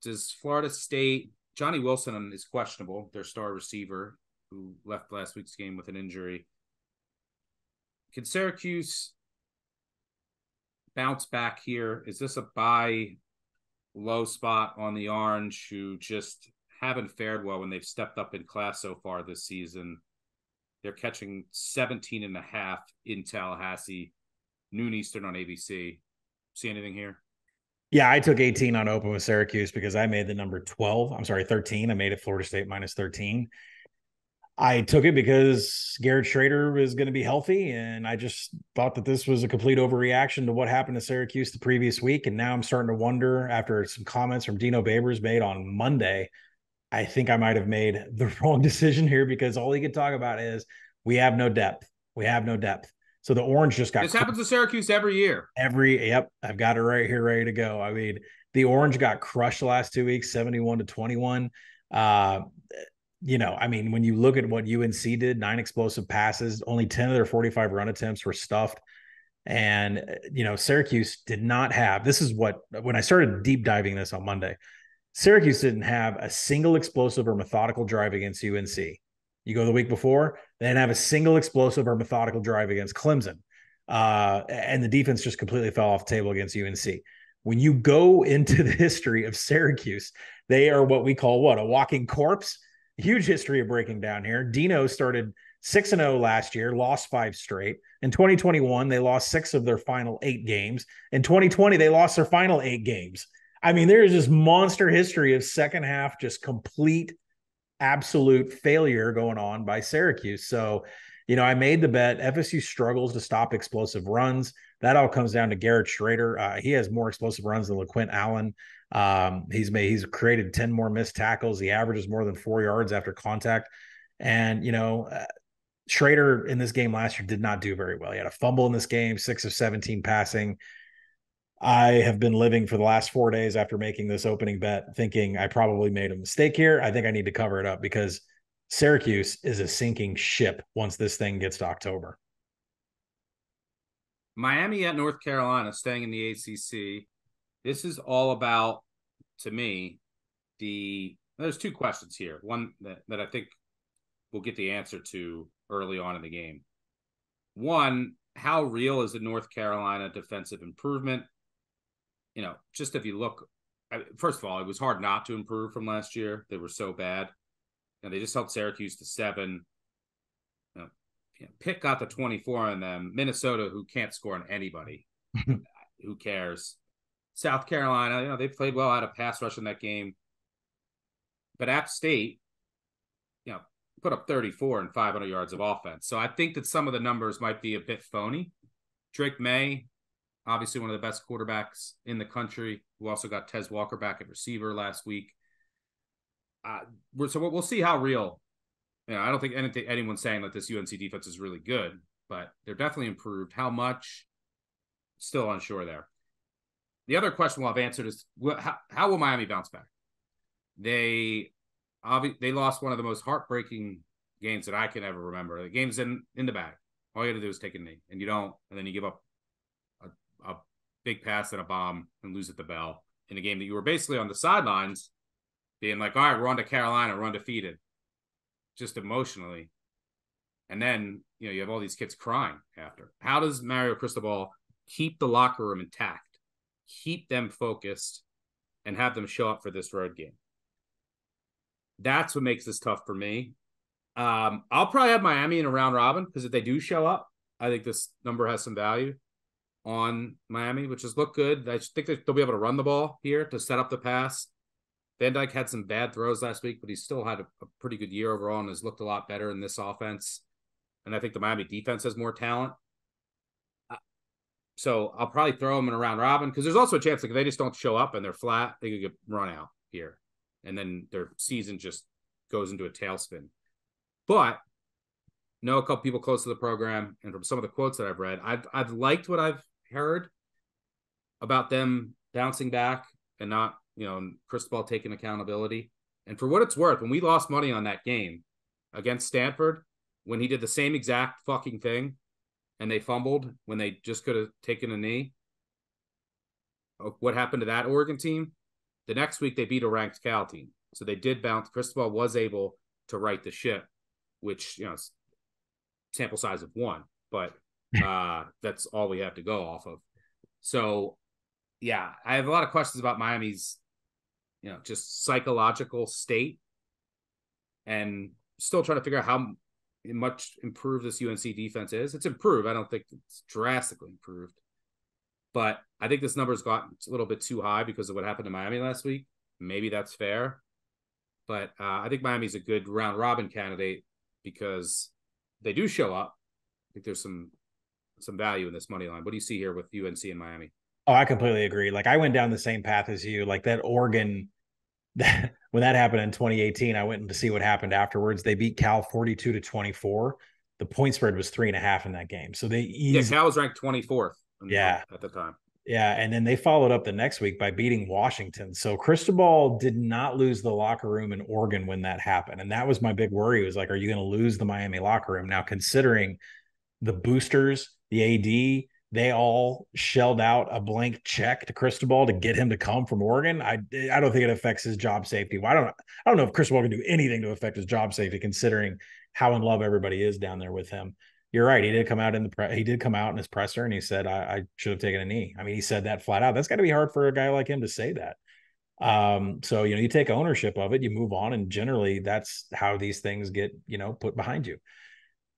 Does Florida State? Johnny Wilson is questionable, their star receiver, who left last week's game with an injury. Can Syracuse bounce back here? Is this a buy low spot on the Orange, who just haven't fared well when they've stepped up in class so far this season? They're catching seventeen and a half in Tallahassee, noon Eastern on A B C. See anything here? Yeah, I took eighteen on open with Syracuse because I made the number twelve. I'm sorry, thirteen. I made it Florida State minus thirteen. I took it because Garrett Schrader is going to be healthy, and I just thought that this was a complete overreaction to what happened to Syracuse the previous week, and now I'm starting to wonder, after some comments from Dino Babers made on Monday, I think I might have made the wrong decision here, because all he could talk about is, we have no depth. We have no depth. So the Orange just got... This happens to Syracuse every year. Every, yep, I've got it right here, ready to go. I mean, the Orange got crushed last two weeks, seventy-one to twenty-one. Uh You know, I mean, when you look at what U N C did, nine explosive passes, only ten of their forty-five run attempts were stuffed. And, you know, Syracuse did not have, this is what, when I started deep diving this on Monday, Syracuse didn't have a single explosive or methodical drive against U N C. You go the week before, they didn't have a single explosive or methodical drive against Clemson. Uh, and the defense just completely fell off the table against U N C. When you go into the history of Syracuse, they are what we call what? A walking corpse. Huge history of breaking down here. Dino started six and oh last year, lost five straight. In twenty twenty-one, they lost six of their final eight games. In twenty twenty, they lost their final eight games. I mean, there is this monster history of second half, just complete, absolute failure going on by Syracuse. So, you know, I made the bet. F S U struggles to stop explosive runs. That all comes down to Garrett Schrader. Uh, he has more explosive runs than LaQuint Allen. Um, he's made, he's created ten more missed tackles. He averages more than four yards after contact. And, you know, uh, Schrader in this game last year did not do very well. He had a fumble in this game, six of seventeen passing. I have been living for the last four days after making this opening bet, thinking I probably made a mistake here. I think I need to cover it up because Syracuse is a sinking ship once this thing gets to October. Miami at North Carolina, staying in the A C C. This is all about, to me, the – there's two questions here. One that, that I think we'll get the answer to early on in the game. One, how real is the North Carolina defensive improvement? you know, just if you look, I mean, first of all, it was hard not to improve from last year. They were so bad. And they just held Syracuse to seven. You know, you know, Pitt got the twenty-four on them. Minnesota, who can't score on anybody. Who cares? South Carolina, you know, they played well out of pass rush in that game. But App State, you know, put up thirty-four and five hundred yards of offense. So I think that some of the numbers might be a bit phony. Drake May, obviously one of the best quarterbacks in the country, who also got Tez Walker back at receiver last week. Uh, we're, so we'll see how real. You know, I don't think anything, anyone's saying that this U N C defense is really good, but they're definitely improved. How much? Still unsure there. The other question we'll have answered is, how, how will Miami bounce back? They obvi- they lost one of the most heartbreaking games that I can ever remember. The game's in, in the bag. All you have to do is take a knee, and you don't, and then you give up a, a big pass and a bomb and lose at the bell in a game that you were basically on the sidelines being like, all right, we're on to Carolina, we're undefeated, just emotionally. And then, you know, you have all these kids crying after. How does Mario Cristobal keep the locker room intact, keep them focused, and have them show up for this road game? That's what makes this tough for me. Um, I'll probably have Miami in a round robin, because if they do show up, I think this number has some value on Miami, which has looked good. I think they'll be able to run the ball here to set up the pass. Van Dyke had some bad throws last week, but he still had a, a pretty good year overall and has looked a lot better in this offense. And I think the Miami defense has more talent. So I'll probably throw them in a round robin, because there's also a chance, like, if they just don't show up and they're flat, they could get run out here. And then their season just goes into a tailspin. But know a couple people close to the program, and from some of the quotes that I've read, I've I've liked what I've heard about them bouncing back and not, you know, Cristobal taking accountability. And for what it's worth, when we lost money on that game against Stanford, when he did the same exact fucking thing and they fumbled when they just could have taken a knee, what happened to that Oregon team? The next week, they beat a ranked Cal team. So they did bounce. Cristobal was able to right the ship, which, you know, sample size of one, but uh, that's all we have to go off of. So, yeah, I have a lot of questions about Miami's, you know, just psychological state, and still trying to figure out how much improved this U N C defense is. It's improved. I don't think it's drastically improved. But I think this number's gotten a little bit too high because of what happened to Miami last week. Maybe that's fair. But uh, I think Miami's a good round-robin candidate, because they do show up. I think there's some some value in this money line. What do you see here with U N C and Miami? Oh, I completely agree. Like, I went down the same path as you. Like, that Oregon, that, when that happened in twenty eighteen, I went to see what happened afterwards. They beat Cal forty-two to twenty-four. The point spread was three and a half in that game. So they easily... Yeah, Cal was ranked twenty-fourth. Yeah, at the time. Yeah, and then they followed up the next week by beating Washington. So Cristobal did not lose the locker room in Oregon when that happened, and that was my big worry. Was like, are you going to lose the Miami locker room now? Considering the boosters, the A D, they all shelled out a blank check to Cristobal to get him to come from Oregon. I I don't think it affects his job safety. Well, I don't I don't know if Cristobal can do anything to affect his job safety, considering how in love everybody is down there with him. You're right. He did come out in the pre- he did come out in his presser, and he said, I, I should have taken a knee. I mean, he said that flat out. That's got to be hard for a guy like him to say that. Um, so, you know, you take ownership of it, you move on. And generally that's how these things get, you know, put behind you.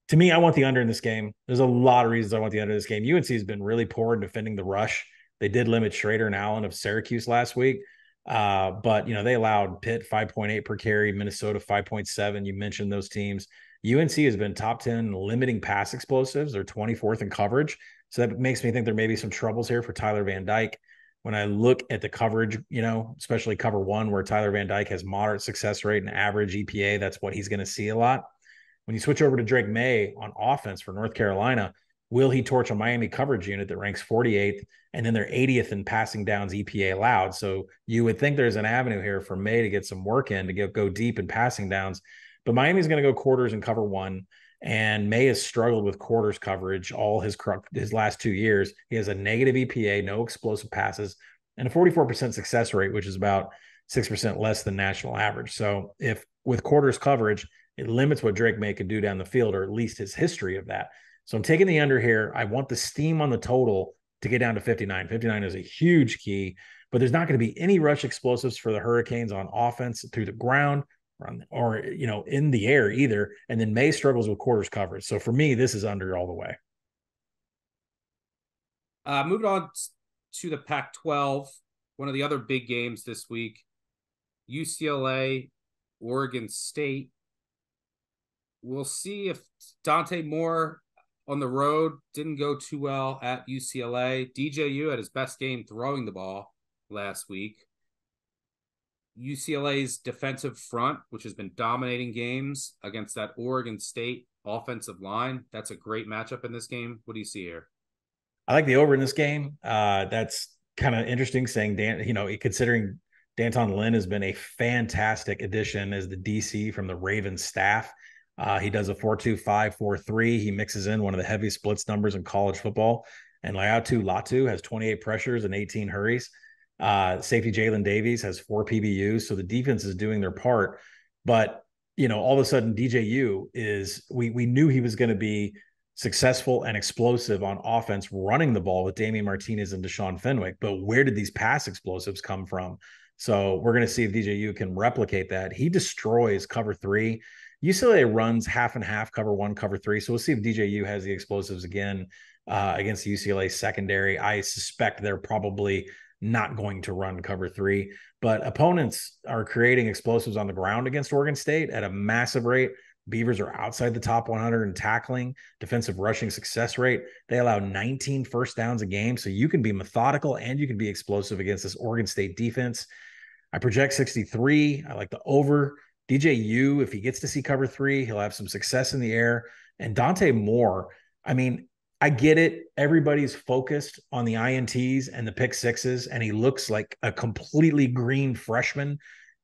To me, I want the under in this game. There's a lot of reasons I want the under in this game. U N C has been really poor in defending the rush. They did limit Schrader and Allen of Syracuse last week. Uh, but, you know, they allowed Pitt five point eight per carry, Minnesota five point seven. You mentioned those teams. U N C has been top ten in limiting pass explosives. They're twenty-fourth in coverage. So that makes me think there may be some troubles here for Tyler Van Dyke. When I look at the coverage, you know, especially cover one, where Tyler Van Dyke has moderate success rate and average E P A, that's what he's going to see a lot. When you switch over to Drake May on offense for North Carolina, will he torch a Miami coverage unit that ranks forty-eighth, and then they're eightieth in passing downs E P A allowed? So you would think there's an avenue here for May to get some work in, to get, go deep in passing downs. But Miami's going to go quarters and cover one, and May has struggled with quarters coverage all his his last two years. He has a negative E P A, no explosive passes, and a forty-four percent success rate, which is about six percent less than national average. So if with quarters coverage, it limits what Drake May can do down the field, or at least his history of that. So I'm taking the under here. I want the steam on the total. to get down to fifty-nine. fifty-nine is a huge key, but there's not going to be any rush explosives for the Hurricanes on offense through the ground or, on the, or, you know, in the air either. And then May struggles with quarters coverage. So for me, this is under all the way. Uh, moving on to the Pac twelve, one of the other big games this week, U C L A, Oregon State. We'll see if Dante Moore on the road didn't go too well at U C L A. D J U had his best game throwing the ball last week. U C L A's defensive front, which has been dominating games against that Oregon State offensive line. That's a great matchup in this game. What do you see here? I like the over in this game. Uh, that's kind of interesting saying, Dan, you know, considering Danton Lynn has been a fantastic addition as the D C from the Ravens staff. Uh, he does a four two five, four three. He mixes in one of the heavy splits numbers in college football. And Laiatu Latu has twenty-eight pressures and eighteen hurries. Uh, safety Jalen Davies has four P B Us. So the defense is doing their part. But, you know, all of a sudden D J U is we, – we knew he was going to be successful and explosive on offense running the ball with Damian Martinez and Deshaun Fenwick. But where did these pass explosives come from? So we're going to see if D J U can replicate that. He destroys cover three. U C L A runs half and half, cover one, cover three. So we'll see if D J U has the explosives again uh, against the U C L A secondary. I suspect they're probably not going to run cover three, but opponents are creating explosives on the ground against Oregon State at a massive rate. Beavers are outside the top one hundred in tackling, defensive rushing success rate. They allow nineteen first downs a game. So you can be methodical and you can be explosive against this Oregon State defense. I project sixty-three. I like the over. D J U, if he gets to see cover three, he'll have some success in the air. And Dante Moore, I mean, I get it. Everybody's focused on the I N Ts and the pick sixes, and he looks like a completely green freshman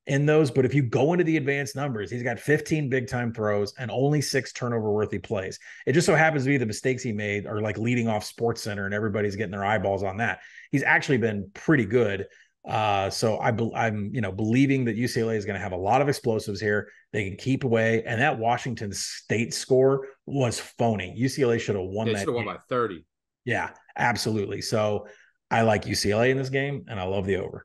in those. But if you go into the advanced numbers, he's got fifteen big-time throws and only six turnover-worthy plays. It just so happens to be the mistakes he made are like leading off SportsCenter, and everybody's getting their eyeballs on that. He's actually been pretty good. Uh, so I be, I'm, you know, believing that U C L A is going to have a lot of explosives here. They can keep away. And that Washington State score was phony. U C L A should have won. They should have won by thirty. Yeah, absolutely. So I like U C L A in this game, and I love the over.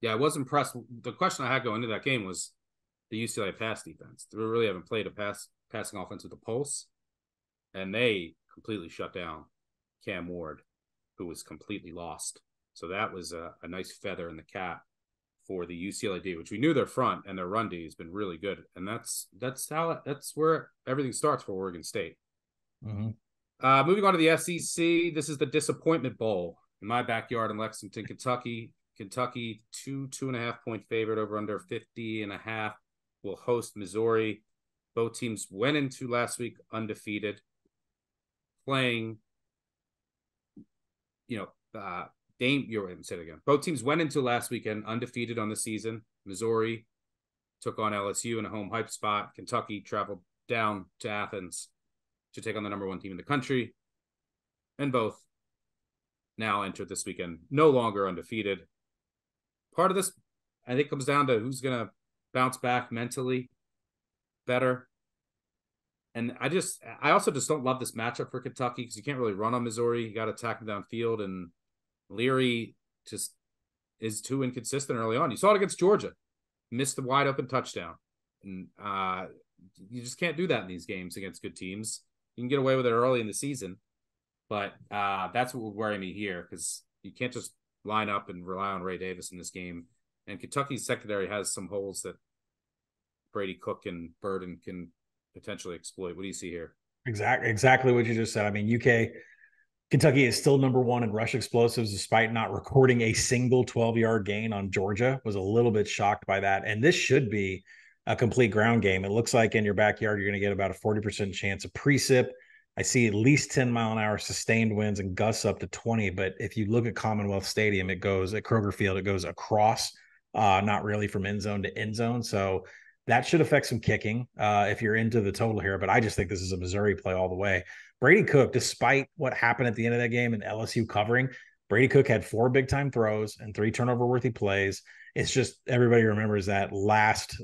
Yeah, I was impressed. The question I had going into that game was the U C L A pass defense. They really haven't played a pass passing offense with the pulse, and they completely shut down Cam Ward, who was completely lost. So that was a, a nice feather in the cap for the U C L A D, which we knew their front and their run D has been really good. And that's that's how that's where everything starts for Oregon State. Mm-hmm. Uh, moving on to the S E C, this is the Disappointment Bowl in my backyard in Lexington, Kentucky. Kentucky, two, two-and-a-half-point favorite over under fifty and a half, will host Missouri. Both teams went into last week undefeated, playing, you know, uh, Dame, you're right, say it again. Both teams went into last weekend undefeated on the season. Missouri took on L S U in a home hype spot. Kentucky traveled down to Athens to take on the number one team in the country. And both now entered this weekend no longer undefeated. Part of this, I think, comes down to who's going to bounce back mentally better. And I just, I also just don't love this matchup for Kentucky because you can't really run on Missouri. You got to attack them downfield, and Leary just is too inconsistent early on. You saw it against Georgia. Missed the wide open touchdown. And uh, you just can't do that in these games against good teams. You can get away with it early in the season. But uh, that's what would worry me here because you can't just line up and rely on Ray Davis in this game. And Kentucky's secondary has some holes that Brady Cook and Burden can potentially exploit. What do you see here? Exactly, exactly what you just said. I mean, U K – Kentucky is still number one in rush explosives, despite not recording a single twelve-yard gain on Georgia. Was a little bit shocked by that. And this should be a complete ground game. It looks like in your backyard, you're going to get about a forty percent chance of precip. I see at least ten mile an hour sustained winds and gusts up to twenty. But if you look at Commonwealth Stadium, it goes at Kroger Field, it goes across, uh, not really from end zone to end zone. So that should affect some kicking uh, if you're into the total here. But I just think this is a Missouri play all the way. Brady Cook, despite what happened at the end of that game and L S U covering, Brady Cook had four big time throws and three turnover worthy plays. It's just everybody remembers that last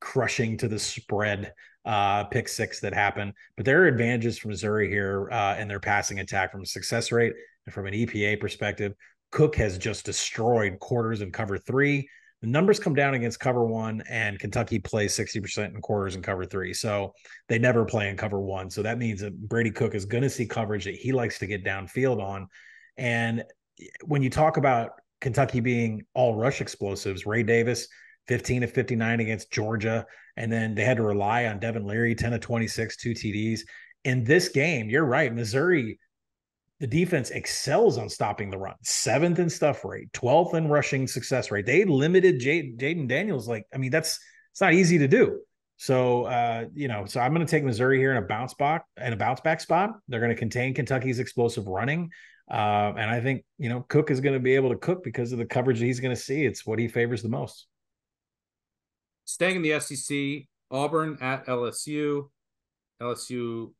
crushing to the spread uh, pick six that happened. But there are advantages for Missouri here uh, in their passing attack from a success rate and from an E P A perspective. Cook has just destroyed quarters in cover three. The numbers come down against cover one, and Kentucky plays sixty percent in quarters in cover three. So they never play in cover one. So that means that Brady Cook is going to see coverage that he likes to get downfield on. And when you talk about Kentucky being all rush explosives, Ray Davis, fifteen of fifty-nine against Georgia. And then they had to rely on Devin Leary, ten of twenty-six, two T Ds. In this game, you're right, Missouri, the defense excels on stopping the run. Seventh in stuff rate, twelfth in rushing success rate. They limited J- Jaden Daniels. Like, I mean, that's, it's not easy to do. So, uh, you know, so I'm going to take Missouri here in a bounce back and a bounce back spot. They're going to contain Kentucky's explosive running. Uh, and I think, you know, Cook is going to be able to cook because of the coverage that he's going to see. It's what he favors the most. Staying in the S E C, Auburn at L S U. L S U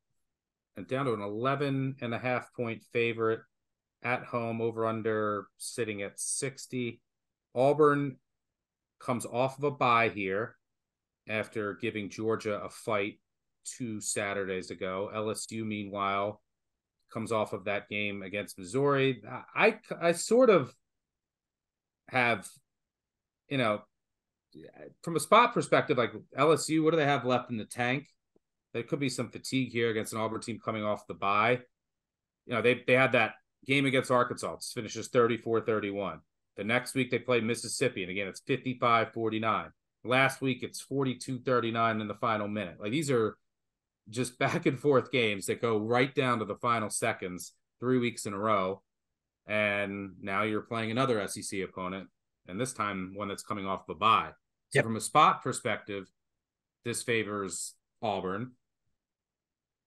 down to an eleven and a half point favorite at home, over under sitting at sixty. Auburn comes off of a bye here after giving Georgia a fight two Saturdays ago. L S U, meanwhile, comes off of that game against Missouri. I, I sort of have, you know, from a spot perspective, like L S U, what do they have left in the tank? There could be some fatigue here against an Auburn team coming off the bye. You know, they they had that game against Arkansas. It finishes thirty-four thirty-one. The next week they play Mississippi, and again, it's fifty-five forty-nine. Last week, it's forty-two thirty-nine in the final minute. Like, these are just back-and-forth games that go right down to the final seconds three weeks in a row, and now you're playing another S E C opponent, and this time one that's coming off the bye. So yep. From a spot perspective, this favors Auburn.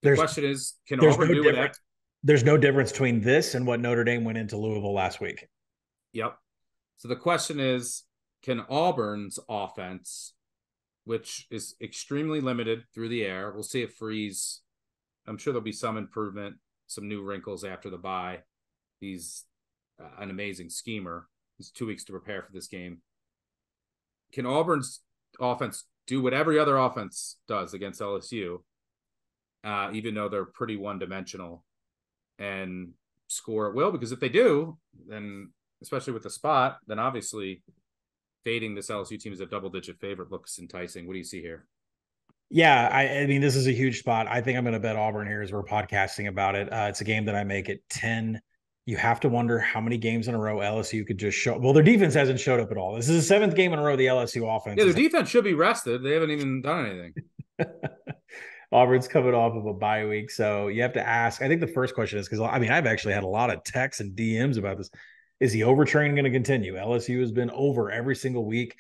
The there's, question is, can Auburn no do difference. It? There's no difference between this and what Notre Dame went into Louisville last week. Yep. So the question is, can Auburn's offense, which is extremely limited through the air, we'll see if Freeze, I'm sure there'll be some improvement, some new wrinkles after the bye. He's uh, an amazing schemer. He's two weeks to prepare for this game. Can Auburn's offense do what every other offense does against L S U, uh, even though they're pretty one-dimensional, and score at will? Because if they do, then especially with the spot, then obviously fading this L S U team as a double-digit favorite looks enticing. What do you see here? Yeah, I, I mean, this is a huge spot. I think I'm going to bet Auburn here as we're podcasting about it. Uh, it's a game that I make at ten. You have to wonder how many games in a row L S U could just show. Well, their defense hasn't showed up at all. This is the seventh game in a row the L S U offense. Yeah, their defense should be rested. They haven't even done anything. Auburn's coming off of a bye week, so you have to ask. I think the first question is, because, I mean, I've actually had a lot of texts and D Ms about this. Is the overtrain going to continue? L S U has been over every single week,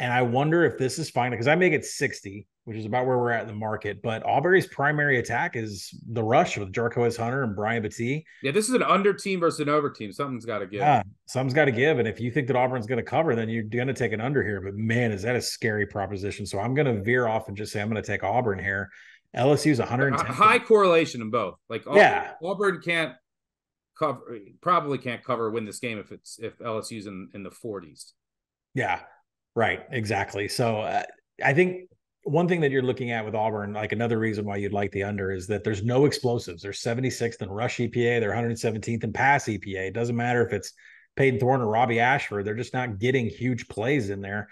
and I wonder if this is final, because I make it sixty, which is about where we're at in the market. But Auburn's primary attack is the rush with Jarquez Hunter and Brian Battee. Yeah, this is an under team versus an over team. Something's got to give. Yeah, something's got to give. And if you think that Auburn's going to cover, then you're going to take an under here. But, man, is that a scary proposition. So I'm going to veer off and just say I'm going to take Auburn here. L S U's one hundred ten. High correlation in both. Like, Auburn, yeah. Auburn can't cover, probably can't cover, win this game if it's if L S U's in, in the forties. Yeah, right. Exactly. So uh, I think – one thing that you're looking at with Auburn, like another reason why you'd like the under, is that there's no explosives. They're seventy-sixth in rush E P A. They're one hundred seventeenth in pass E P A. It doesn't matter if it's Peyton Thorne or Robbie Ashford. They're just not getting huge plays in there.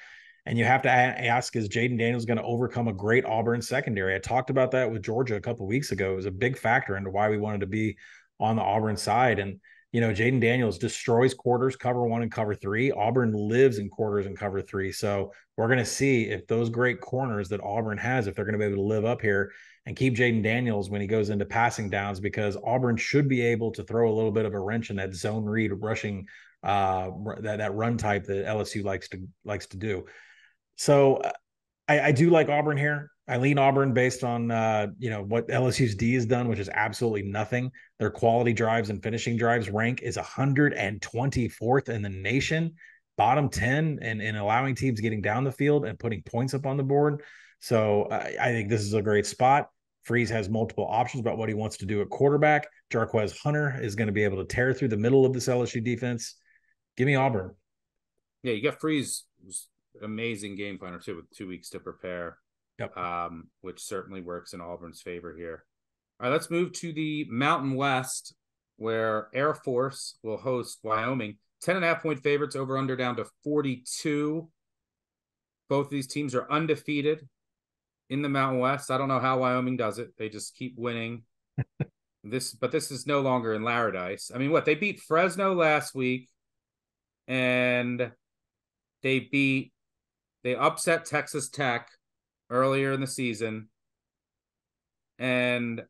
And you have to ask, is Jaden Daniels going to overcome a great Auburn secondary? I talked about that with Georgia a couple of weeks ago. It was a big factor into why we wanted to be on the Auburn side. And, you know, Jaden Daniels destroys quarters, cover one and cover three. Auburn lives in quarters and cover three. So we're going to see if those great corners that Auburn has, if they're going to be able to live up here and keep Jaden Daniels when he goes into passing downs, because Auburn should be able to throw a little bit of a wrench in that zone read rushing, uh, that, that run type that L S U likes to likes to do. So I, I do like Auburn here. I lean Auburn based on, uh, you know, what L S U's D has done, which is absolutely nothing. Their quality drives and finishing drives rank is one hundred twenty-fourth in the nation, bottom ten, and, and allowing teams getting down the field and putting points up on the board. So I, I think this is a great spot. Freeze has multiple options about what he wants to do at quarterback. Jarquez Hunter is going to be able to tear through the middle of this L S U defense. Give me Auburn. Yeah, you got Freeze, was amazing game planner too, with two weeks to prepare, yep. um, which certainly works in Auburn's favor here. All right, let's move to the Mountain West, where Air Force will host Wyoming. ten and a half point favorites, over under down to forty-two. Both of these teams are undefeated in the Mountain West. I don't know how Wyoming does it. They just keep winning. This, but this is no longer in Laradice. I mean, what? They beat Fresno last week, and they beat, they upset Texas Tech earlier in the season, and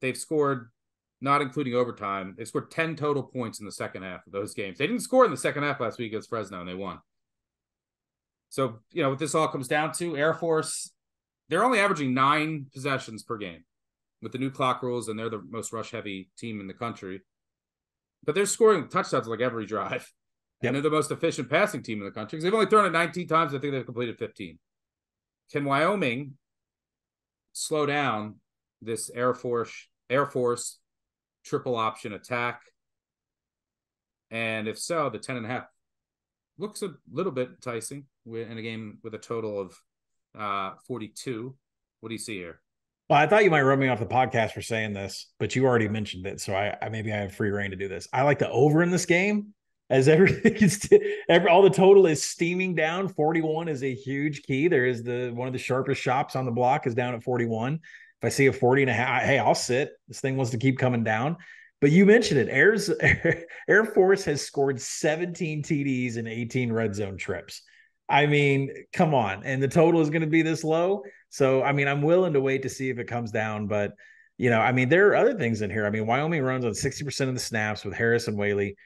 they've scored, not including overtime, they scored ten total points in the second half of those games. They didn't score in the second half last week against Fresno, and they won. So, you know, what this all comes down to, Air Force, they're only averaging nine possessions per game with the new clock rules, and they're the most rush-heavy team in the country. But they're scoring touchdowns like every drive. Yep. And they're the most efficient passing team in the country because they've only thrown it nineteen times. I think they've completed fifteen. Can Wyoming slow down this Air Force Air Force triple option attack? And if so, the ten and a half looks a little bit enticing in a game with a total of uh, forty-two. What do you see here? Well, I thought you might rub me off the podcast for saying this, but you already mentioned it, so I, I maybe I have free reign to do this. I like the over in this game, as everything is every, all the total is steaming down. forty-one is a huge key. There is the one of the sharpest shops on the block is down at forty-one. If I see a forty and a half, hey, I'll sit. This thing wants to keep coming down. But you mentioned it. Air's, Air, Air Force has scored seventeen T Ds and eighteen red zone trips. I mean, come on. And the total is going to be this low. So, I mean, I'm willing to wait to see if it comes down. But, you know, I mean, there are other things in here. I mean, Wyoming runs on sixty percent of the snaps with Harris and Whaley,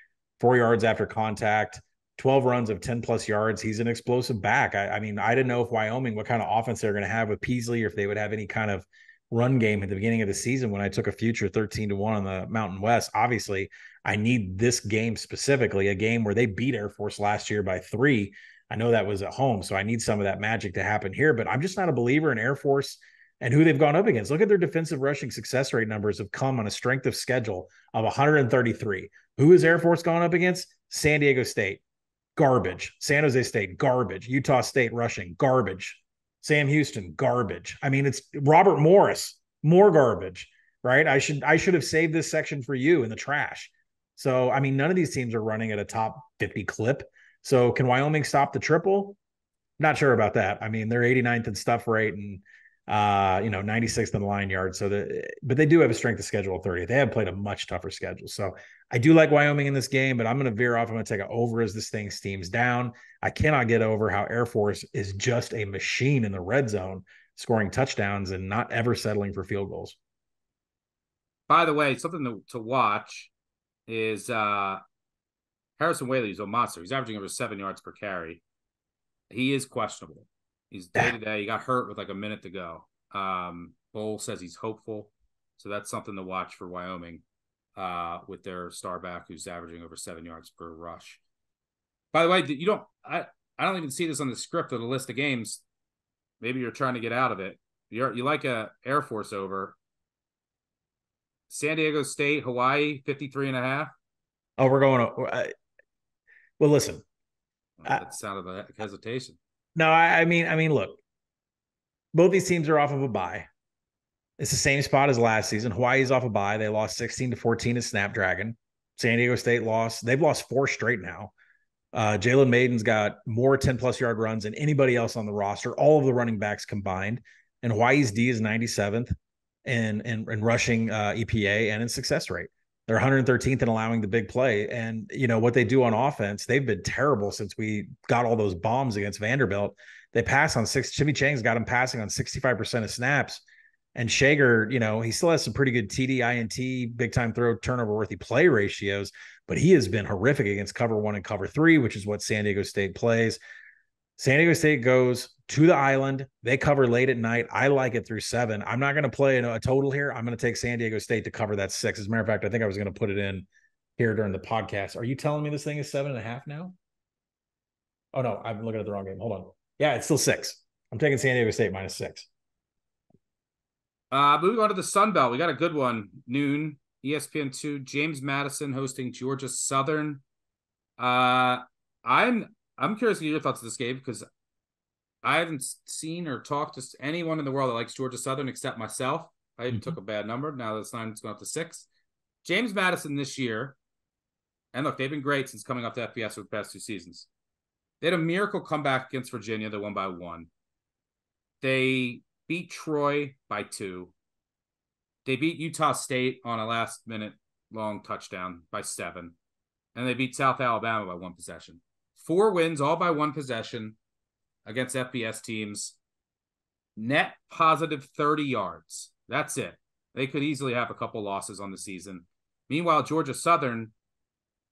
four yards after contact, twelve runs of ten plus yards. He's an explosive back. I, I mean, I didn't know if Wyoming, what kind of offense they're going to have with Peasley, or if they would have any kind of run game at the beginning of the season when I took a future thirteen to one on the Mountain West. Obviously, I need this game specifically, a game where they beat Air Force last year by three. I know that was at home, so I need some of that magic to happen here, but I'm just not a believer in Air Force and who they've gone up against. Look at their defensive rushing success rate numbers have come on a strength of schedule of one hundred thirty-three. Who has Air Force gone up against? San Diego State, garbage. San Jose State, garbage. Utah State rushing, garbage. Sam Houston, garbage. I mean, it's Robert Morris, more garbage, right? I should I should have saved this section for you in the trash. So, I mean, none of these teams are running at a top fifty clip. So can Wyoming stop the triple? Not sure about that. I mean, they're eighty-ninth in stuff rate and, uh, you know, ninety-sixth in line yard. So the, but they do have a strength of schedule of thirty. They have played a much tougher schedule. So I do like Wyoming in this game, but I'm going to veer off. I'm going to take an over as this thing steams down. I cannot get over how Air Force is just a machine in the red zone, scoring touchdowns and not ever settling for field goals. By the way, something to, to watch is, uh, Harrison Whaley is a monster. He's averaging over seven yards per carry. He is questionable. He's day-to-day. He got hurt with like a minute to go. Um, Bowl says he's hopeful. So that's something to watch for Wyoming uh, with their star back who's averaging over seven yards per rush. By the way, you don't. I, I don't even see this on the script or the list of games. Maybe you're trying to get out of it. You're, you like a Air Force over. San Diego State, Hawaii, fifty-three and a half. Oh, we're going to... Well, listen. That uh, sounded like hesitation. No, I, I mean, I mean, look. Both these teams are off of a bye. It's the same spot as last season. Hawaii's off a bye. They lost sixteen to fourteen at Snapdragon. San Diego State lost. They've lost four straight now. Uh, Jalen Maiden's got more ten plus yard runs than anybody else on the roster. All of the running backs combined. And Hawaii's D is ninety-seventh in in, in rushing uh, E P A and in success rate. They're one hundred thirteenth in allowing the big play. And, you know, what they do on offense, they've been terrible since we got all those bombs against Vanderbilt. They pass on six. Jimmy Chang's got him passing on sixty-five percent of snaps. And Shager, you know, he still has some pretty good T D, I N T, big-time throw, turnover-worthy play ratios. But he has been horrific against cover one and cover three, which is what San Diego State plays. San Diego State goes to the island. They cover late at night. I like it through seven. I'm not going to play a, a total here. I'm going to take San Diego State to cover that six. As a matter of fact, I think I was going to put it in here during the podcast. Are you telling me this thing is seven and a half now? Oh, no, I'm looking at the wrong game. Hold on. Yeah, it's still six. I'm taking San Diego State minus six. Uh, moving on to the Sun Belt, we got a good one. Noon, E S P N two, James Madison hosting Georgia Southern. Uh, I'm I'm curious to get your thoughts on this game because I haven't seen or talked to anyone in the world that likes Georgia Southern except myself. I even mm-hmm. took a bad number. Now that's nine, it's gone up to six. James Madison this year, and look, they've been great since coming up to F B S for the past two seasons. They had a miracle comeback against Virginia. They won by one. They beat Troy by two. They beat Utah State on a last-minute long touchdown by seven. And they beat South Alabama by one possession. Four wins, all by one possession against F B S teams. Net positive thirty yards. That's it. They could easily have a couple losses on the season. Meanwhile, Georgia Southern,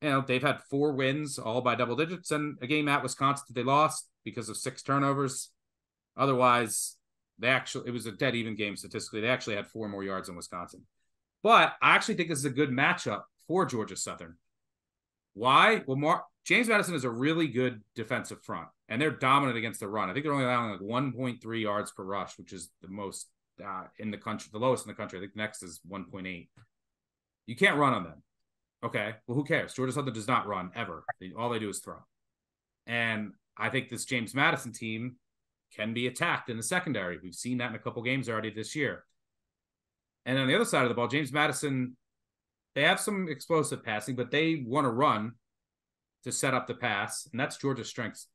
you know, they've had four wins, all by double digits, and a game at Wisconsin that they lost because of six turnovers. Otherwise, they actually it was a dead even game statistically. They actually had four more yards than Wisconsin. But I actually think this is a good matchup for Georgia Southern. Why? Well, Mar- James Madison is a really good defensive front, and they're dominant against the run. I think they're only allowing like one point three yards per rush, which is the most uh, in the country, the lowest in the country. I think the next is one point eight. You can't run on them. Okay, well, who cares? Georgia Southern does not run ever. They, all they do is throw. And I think this James Madison team can be attacked in the secondary. We've seen that in a couple games already this year. And on the other side of the ball, James Madison, they have some explosive passing, but they want to run to set up the pass, and that's Georgia's strength.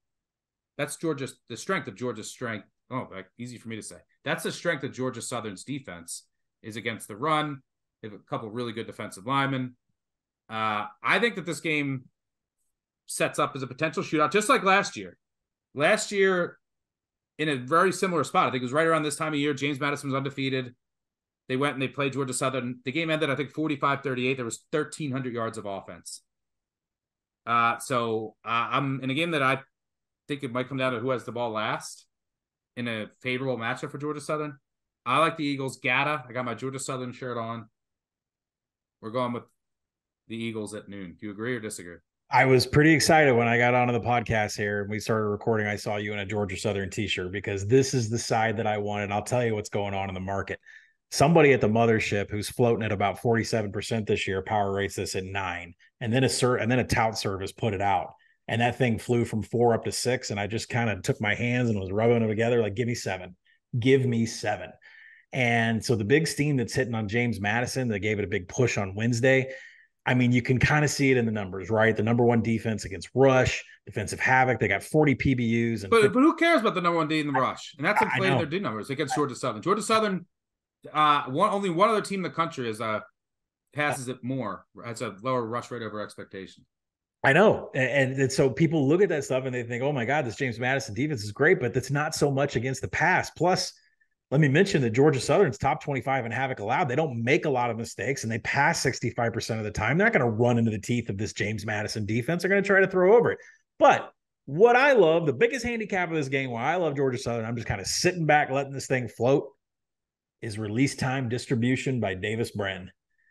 That's Georgia's the strength of Georgia's strength. Oh, like, easy for me to say. That's the strength of Georgia Southern's defense is against the run. They have a couple really good defensive linemen. Uh, I think that this game sets up as a potential shootout, just like last year. Last year, in a very similar spot, I think it was right around this time of year, James Madison was undefeated. They went and they played Georgia Southern. The game ended, I think, forty-five thirty-eight. There was thirteen hundred yards of offense. Uh, so uh, I'm in a game that I think it might come down to who has the ball last in a favorable matchup for Georgia Southern. I like the Eagles. Gata, I got my Georgia Southern shirt on. We're going with the Eagles at noon. Do you agree or disagree? I was pretty excited when I got onto the podcast here and we started recording. I saw you in a Georgia Southern t-shirt because this is the side that I wanted. I'll tell you what's going on in the market. Somebody at the mothership who's floating at about forty-seven percent this year power rates this at nine, and then a ser- and then a tout service put it out, and that thing flew from four up to six. And I just kind of took my hands and was rubbing them together like, give me seven, give me seven. And so the big steam that's hitting on James Madison, they gave it a big push on Wednesday. I mean, you can kind of see it in the numbers, right? The number one defense against rush, defensive havoc. They got forty P B Us. And but, fifty- but who cares about the number one D in the rush? And that's inflated their D numbers against Georgia Southern. Georgia Southern, uh, one only one other team in the country is uh, passes it more. It's a lower rush rate over expectation. I know. And, and, and so people look at that stuff and they think, oh, my God, this James Madison defense is great, but that's not so much against the pass. Plus, let me mention that Georgia Southern's top twenty-five in havoc allowed. They don't make a lot of mistakes, and they pass sixty-five percent of the time. They're not going to run into the teeth of this James Madison defense. They're going to try to throw over it. But what I love, the biggest handicap of this game, why I love Georgia Southern, I'm just kind of sitting back, letting this thing float, is release time distribution by Davis Brenn.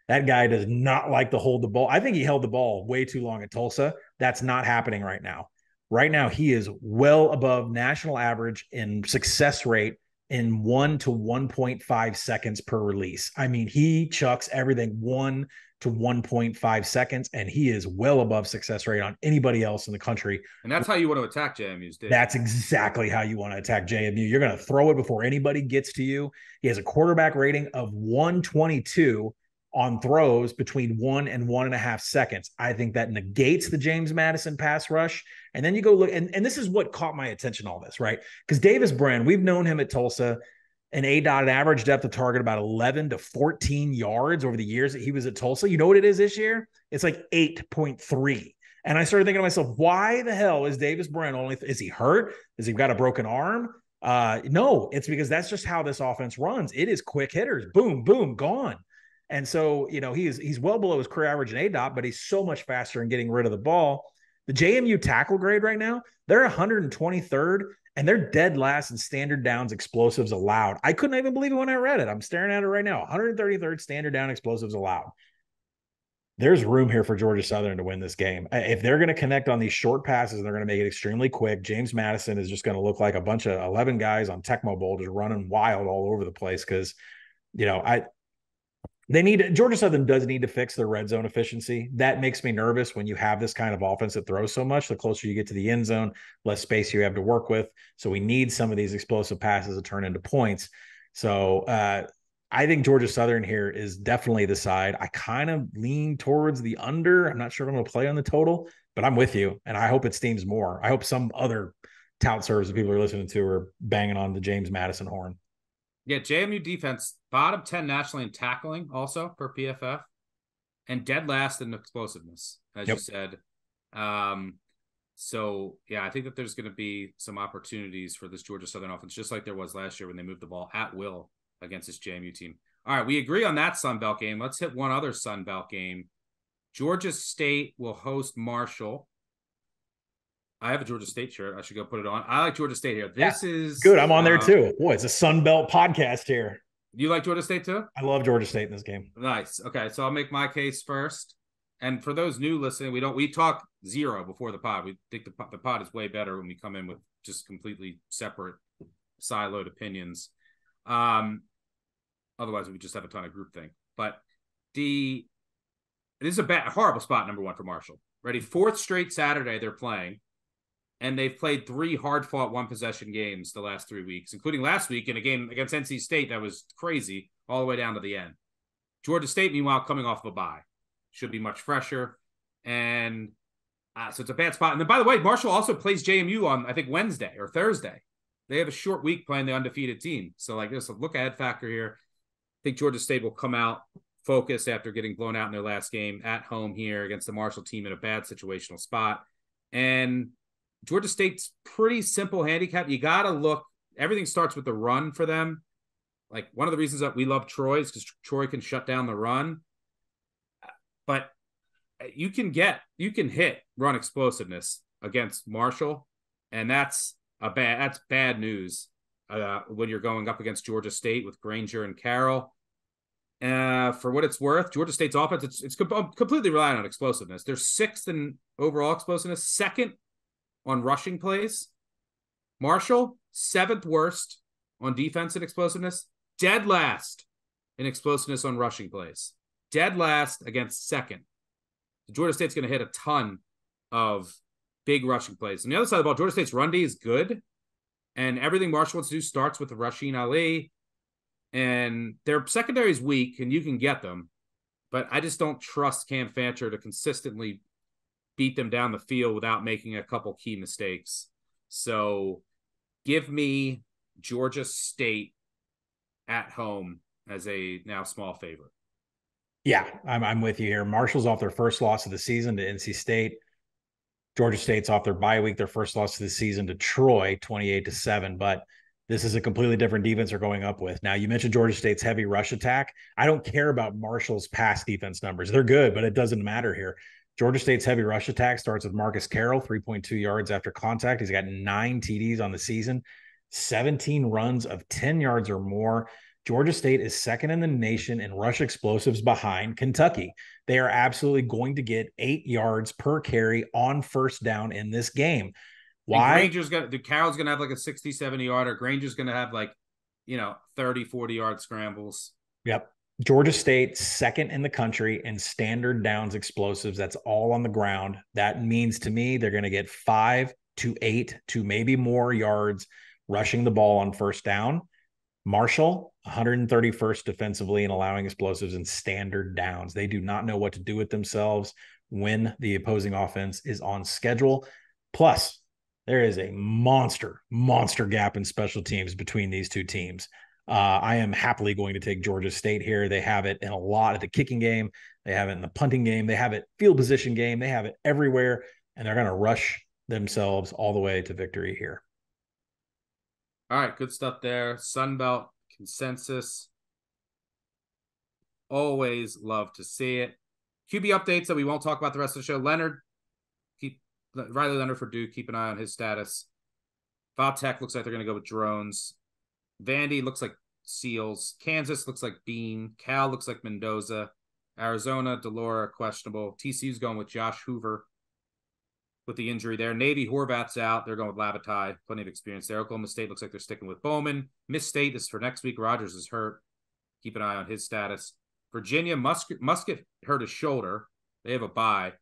That guy does not like to hold the ball. I think he held the ball way too long at Tulsa. That's not happening right now. Right now, he is well above national average in success rate in one to one point five seconds per release. I mean, he chucks everything one to one point five seconds, and he is well above success rate on anybody else in the country. And that's how you want to attack J M U's day. That's exactly how you want to attack J M U. You're going to throw it before anybody gets to you. He has a quarterback rating of one twenty-two on throws between one and one and a half seconds. I think that negates the James Madison pass rush. And then you go look, and, and this is what caught my attention, all this, right? Because Davis Brenn, we've known him at Tulsa, an A DOT, an average depth of target about eleven to fourteen yards over the years that he was at Tulsa. You know what it is this year? It's like eight point three. And I started thinking to myself, why the hell is Davis Brenn only, th- is he hurt? Is he got a broken arm? Uh, no, it's because that's just how this offense runs. It is quick hitters, boom, boom, gone. And so, you know, he is, he's well below his career average in A DOT, but he's so much faster in getting rid of the ball. The J M U tackle grade right now, they're one hundred twenty-third, and they're dead last in standard downs explosives allowed. I couldn't even believe it when I read it. I'm staring at it right now. one hundred thirty-third standard down explosives allowed. There's room here for Georgia Southern to win this game. If they're going to connect on these short passes and they're going to make it extremely quick, James Madison is just going to look like a bunch of eleven guys on Tecmo Bowl just running wild all over the place because you know, I they need Georgia Southern does need to fix their red zone efficiency. That makes me nervous when you have this kind of offense that throws so much. The closer you get to the end zone, less space you have to work with. So we need some of these explosive passes to turn into points. So uh, I think Georgia Southern here is definitely the side. I kind of lean towards the under. I'm not sure if I'm going to play on the total, but I'm with you, and I hope it steams more. I hope some other tout serves that people are listening to are banging on the James Madison horn. Yeah, J M U defense, bottom ten nationally in tackling also per P F F, and dead last in explosiveness, as yep. you said. Um, so, yeah, I think that there's going to be some opportunities for this Georgia Southern offense, just like there was last year when they moved the ball at will against this J M U team. All right, we agree on that Sun Belt game. Let's hit one other Sun Belt game. Georgia State will host Marshall. I have a Georgia State shirt. I should go put it on. I like Georgia State here. This yeah, is good. I'm on um, there too. Boy, it's a Sun Belt podcast here. You like Georgia State too? I love Georgia State in this game. Nice. Okay. So I'll make my case first. And for those new listening, we don't, we talk zero before the pod. We think the, the pod is way better when we come in with just completely separate siloed opinions. Um, otherwise we just have a ton of groupthink, but the, this is a bad, horrible spot. Number one for Marshall. Ready? Fourth straight Saturday they're playing. And they've played three hard-fought one-possession games the last three weeks, including last week in a game against N C State that was crazy all the way down to the end. Georgia State, meanwhile, coming off of a bye. Should be much fresher. And uh, so it's a bad spot. And then, by the way, Marshall also plays J M U on, I think, Wednesday or Thursday. They have a short week playing the undefeated team. So, like, there's a look-ahead factor here. I think Georgia State will come out focused after getting blown out in their last game at home here against the Marshall team in a bad situational spot. And Georgia State's pretty simple handicap. You got to look. Everything starts with the run for them. Like, one of the reasons that we love Troy is because Troy can shut down the run. But you can get, you can hit run explosiveness against Marshall. And that's a bad, that's bad news uh, when you're going up against Georgia State with Granger and Carroll. Uh, for what it's worth, Georgia State's offense, it's, it's com- completely reliant on explosiveness. They're sixth in overall explosiveness, second on rushing plays. Marshall, seventh worst on defense and explosiveness, dead last in explosiveness on rushing plays, dead last against second. Georgia State's going to hit a ton of big rushing plays. On the other side of the ball, Georgia State's run D is good, and everything Marshall wants to do starts with Rasheen Ali, and their secondary is weak, and you can get them, but I just don't trust Cam Fancher to consistently beat them down the field without making a couple key mistakes. So give me Georgia State at home as a now small favorite. Yeah, I'm, I'm with you here. Marshall's off their first loss of the season to N C State. Georgia State's off their bye week, their first loss of the season to Troy, twenty-eight to seven, but this is a completely different defense they're going up with. Now, you mentioned Georgia State's heavy rush attack. I don't care about Marshall's pass defense numbers. They're good, but it doesn't matter here. Georgia State's heavy rush attack starts with Marcus Carroll, three point two yards after contact. He's got nine T Ds on the season, seventeen runs of ten yards or more. Georgia State is second in the nation in rush explosives behind Kentucky. They are absolutely going to get eight yards per carry on first down in this game. Why? Granger's gonna, the Carroll's going to have like a sixty, seventy yarder. Granger's going to have like, you know, thirty, forty yard scrambles. Yep. Georgia State, second in the country in standard downs explosives. That's all on the ground. That means to me they're going to get five to eight to maybe more yards rushing the ball on first down. Marshall, one hundred thirty-first defensively in allowing explosives in standard downs. They do not know what to do with themselves when the opposing offense is on schedule. Plus, there is a monster, monster gap in special teams between these two teams. Uh, I am happily going to take Georgia State here. They have it in a lot of the kicking game. They have it in the punting game. They have it field position game. They have it everywhere, and they're going to rush themselves all the way to victory here. All right, good stuff there. Sun Belt consensus. Always love to see it. Q B updates that we won't talk about the rest of the show. Leonard, keep Riley Leonard for Duke. Keep an eye on his status. Valtech looks like they're going to go with drones. Vandy looks like Seals. Kansas looks like Bean. Cal looks like Mendoza. Arizona, Delora, questionable. T C U's going with Josh Hoover with the injury there. Navy, Horvat's out. They're going with Labatai. Plenty of experience there. Oklahoma State looks like they're sticking with Bowman. Miss State is for next week. Rogers is hurt. Keep an eye on his status. Virginia, Musket, Musket hurt his shoulder. They have a bye.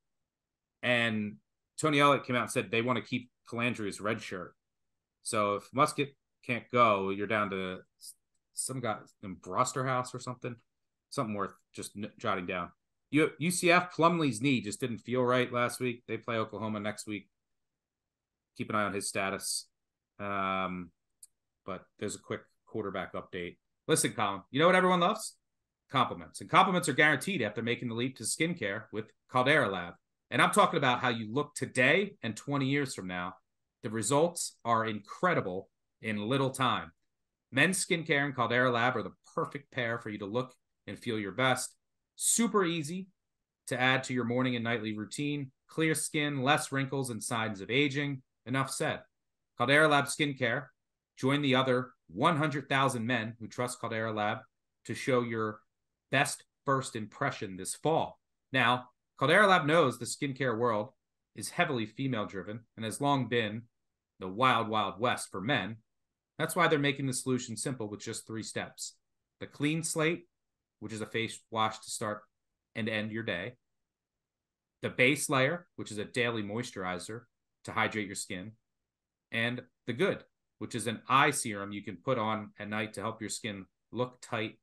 And Tony Elliott came out and said they want to keep Calandria's red shirt. So if Musket can't go, you're down to some guy in Brosterhouse or something. Something worth just jotting down. U C F, Plumlee's knee just didn't feel right last week. They play Oklahoma next week. Keep an eye on his status. Um, but there's a quick quarterback update. Listen, Colin, you know what everyone loves? Compliments. And compliments are guaranteed after making the leap to skincare with Caldera Lab. And I'm talking about how you look today and twenty years from now. The results are incredible in little time. Men's skincare and Caldera Lab are the perfect pair for you to look and feel your best. Super easy to add to your morning and nightly routine. Clear skin, less wrinkles and signs of aging. Enough said. Caldera Lab Skincare. Join the other one hundred thousand men who trust Caldera Lab to show your best first impression this fall. Now, Caldera Lab knows the skincare world is heavily female-driven and has long been the wild, wild west for men. That's why they're making the solution simple with just three steps. The Clean Slate, which is a face wash to start and end your day. The Base Layer, which is a daily moisturizer to hydrate your skin. And The Good, which is an eye serum you can put on at night to help your skin look tight,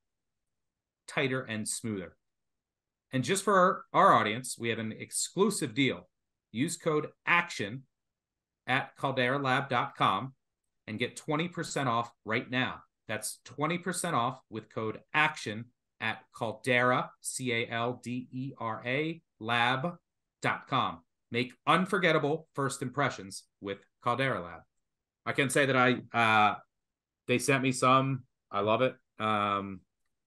tighter, and smoother. And just for our, our audience, we have an exclusive deal. Use code ACTION at caldera lab dot com and get twenty percent off right now. That's twenty percent off with code ACTION at Caldera, C A L D E R A, lab dot com. Make unforgettable first impressions with Caldera Lab. I can say that I uh, they sent me some. I love it. Um,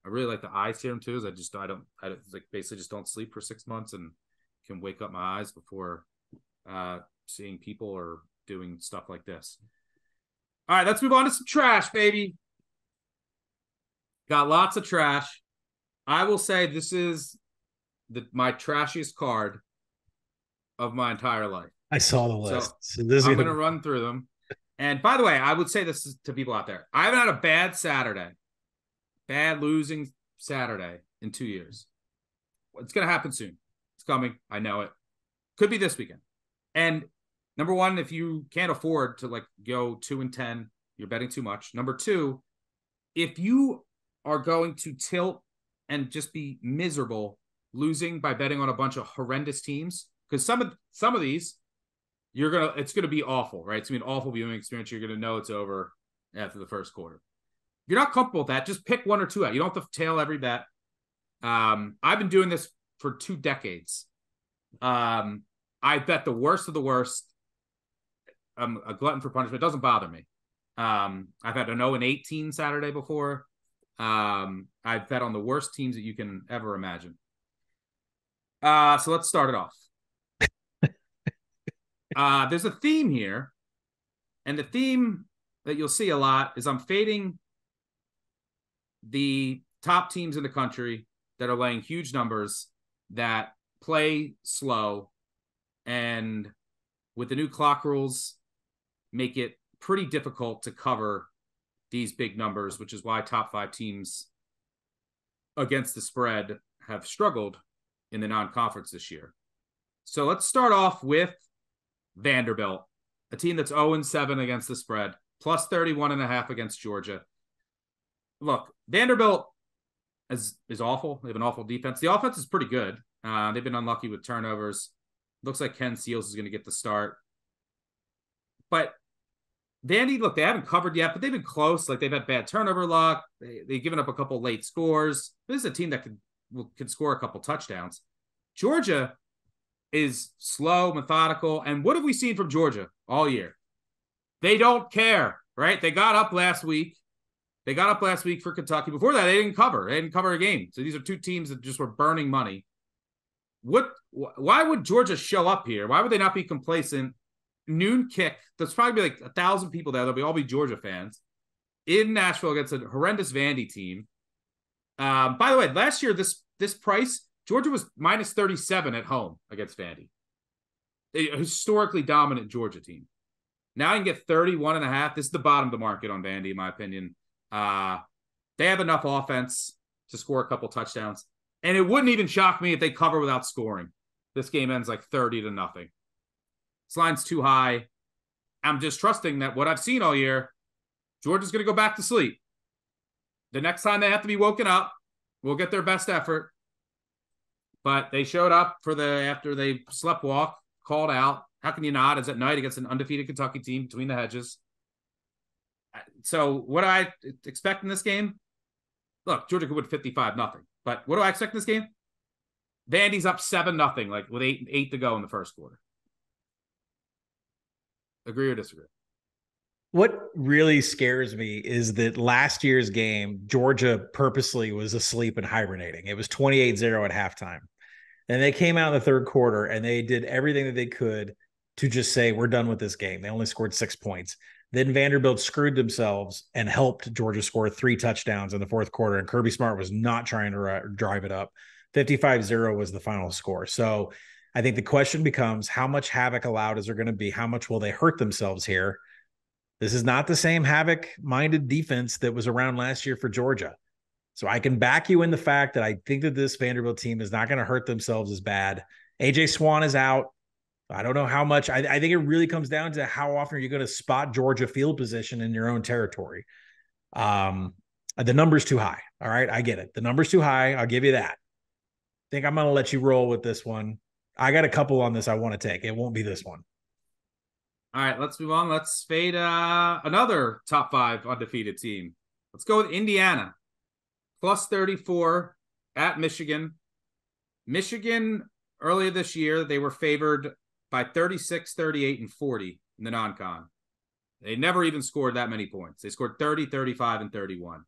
I really like the eye serum too. I just I don't I don't, like basically just don't sleep for six months and can wake up my eyes before uh, seeing people or doing stuff like this. All right, let's move on to some trash, baby. Got lots of trash. I will say this is the my trashiest card of my entire life. I saw the list. So, so this I'm going to run through them. And by the way, I would say this is to people out there. I haven't had a bad Saturday, bad losing Saturday in two years. It's going to happen soon. It's coming. I know it. Could be this weekend. And number one, if you can't afford to like go two and ten, you're betting too much. Number two, if you are going to tilt and just be miserable losing by betting on a bunch of horrendous teams, because some of some of these, you're gonna it's gonna be awful, right? It's gonna be an awful viewing experience. You're gonna know it's over after the first quarter. If you're not comfortable with that, just pick one or two out. You don't have to tail every bet. Um, I've been doing this for two decades. Um, I bet the worst of the worst. I'm a glutton for punishment. It doesn't bother me. Um, I've had an oh and eighteen Saturday before. Um, I've bet on the worst teams that you can ever imagine. Uh, so let's start it off. Uh, there's a theme here, and the theme that you'll see a lot is I'm fading the top teams in the country that are laying huge numbers, that play slow, and with the new clock rules, make it pretty difficult to cover these big numbers, which is why top five teams against the spread have struggled in the non-conference this year. So let's start off with Vanderbilt, a team that's oh and seven against the spread, plus thirty-one and a half against Georgia. Look, Vanderbilt is, is awful. They have an awful defense. The offense is pretty good. Uh, they've been unlucky with turnovers. Looks like Ken Seals is going to get the start. But Vandy, look, they haven't covered yet, but they've been close. Like, they've had bad turnover luck. They, they've given up a couple late scores. This is a team that could, will, could score a couple touchdowns. Georgia is slow, methodical. And what have we seen from Georgia all year? They don't care, right? They got up last week. They got up last week for Kentucky. Before that, they didn't cover. They didn't cover a game. So these are two teams that just were burning money. What? Why would Georgia show up here? Why would they not be complacent? Noon kick. There's probably like a thousand people there. They'll be all be Georgia fans in Nashville against a horrendous Vandy team. Um, by the way, last year, this this price, Georgia was minus thirty-seven at home against Vandy. A historically dominant Georgia team. Now I can get thirty-one and a half. This is the bottom of the market on Vandy, in my opinion. Uh, they have enough offense to score a couple touchdowns. And it wouldn't even shock me if they cover without scoring. This game ends like thirty to nothing. This line's too high. I'm just trusting that what I've seen all year, Georgia's going to go back to sleep. The next time they have to be woken up, we'll get their best effort. But they showed up for the after they slept walk, called out. How can you not? It's at night against an undefeated Kentucky team between the hedges. So what do I expect in this game? Look, Georgia could win fifty-five nothing. But what do I expect in this game? Vandy's up seven nothing, like with eight, eight to go in the first quarter. Agree or disagree? What really scares me is that last year's game, Georgia purposely was asleep and hibernating. It was twenty-eight zero at halftime. And they came out in the third quarter and they did everything that they could to just say, we're done with this game. They only scored six points. Then Vanderbilt screwed themselves and helped Georgia score three touchdowns in the fourth quarter. And Kirby Smart was not trying to ri- drive it up. fifty-five zero was the final score. So I think the question becomes, how much havoc allowed is there going to be? How much will they hurt themselves here? This is not the same havoc-minded defense that was around last year for Georgia. So I can back you in the fact that I think that this Vanderbilt team is not going to hurt themselves as bad. A J Swan is out. I don't know how much. I, I think it really comes down to how often are you going to spot Georgia field position in your own territory. Um, the number's too high. All right, I get it. The number's too high. I'll give you that. I think I'm going to let you roll with this one. I got a couple on this I want to take. It won't be this one. All right, let's move on. Let's fade uh, another top five undefeated team. Let's go with Indiana. Plus thirty-four at Michigan. Michigan, earlier this year, they were favored by thirty-six, thirty-eight, and forty in the non-con. They never even scored that many points. They scored thirty, thirty-five, and thirty-one.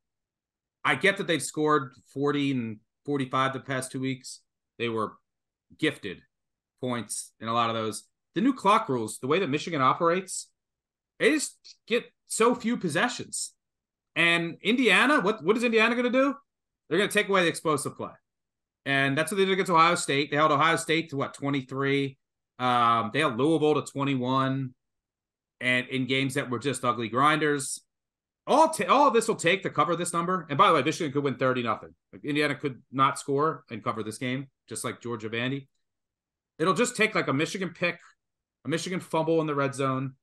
I get that they've scored forty and forty-five the past two weeks. They were gifted points in a lot of those. The new clock rules, the way that Michigan operates, they just get so few possessions. And Indiana, what, what is Indiana going to do? They're going to take away the explosive play. And that's what they did against Ohio State. They held Ohio State to, what, twenty-three? Um, they held Louisville to twenty-one, and in games that were just ugly grinders. All t- all this will take to cover this number. And by the way, Michigan could win thirty nothing. Like Indiana could not score and cover this game, just like Georgia Vandy. It'll just take like a Michigan pick, a Michigan fumble in the red zone.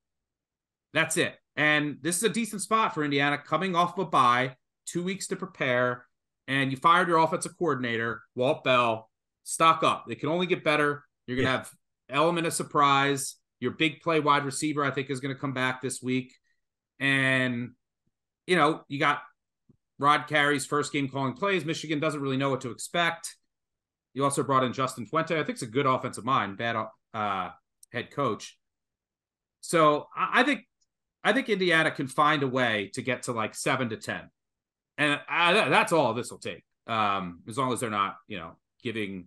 That's it. And this is a decent spot for Indiana coming off of a bye, two weeks to prepare, and you fired your offensive coordinator, Walt Bell. Stock up. They can only get better. You're going to yeah. have element of surprise. Your big play wide receiver, I think, is going to come back this week. And, you know, you got Rod Carey's first game calling plays. Michigan doesn't really know what to expect. You also brought in Justin Fuente. I think it's a good offensive mind, bad uh, head coach. So I think I think Indiana can find a way to get to like seven to ten. And I, that's all this will take, um, as long as they're not, you know, giving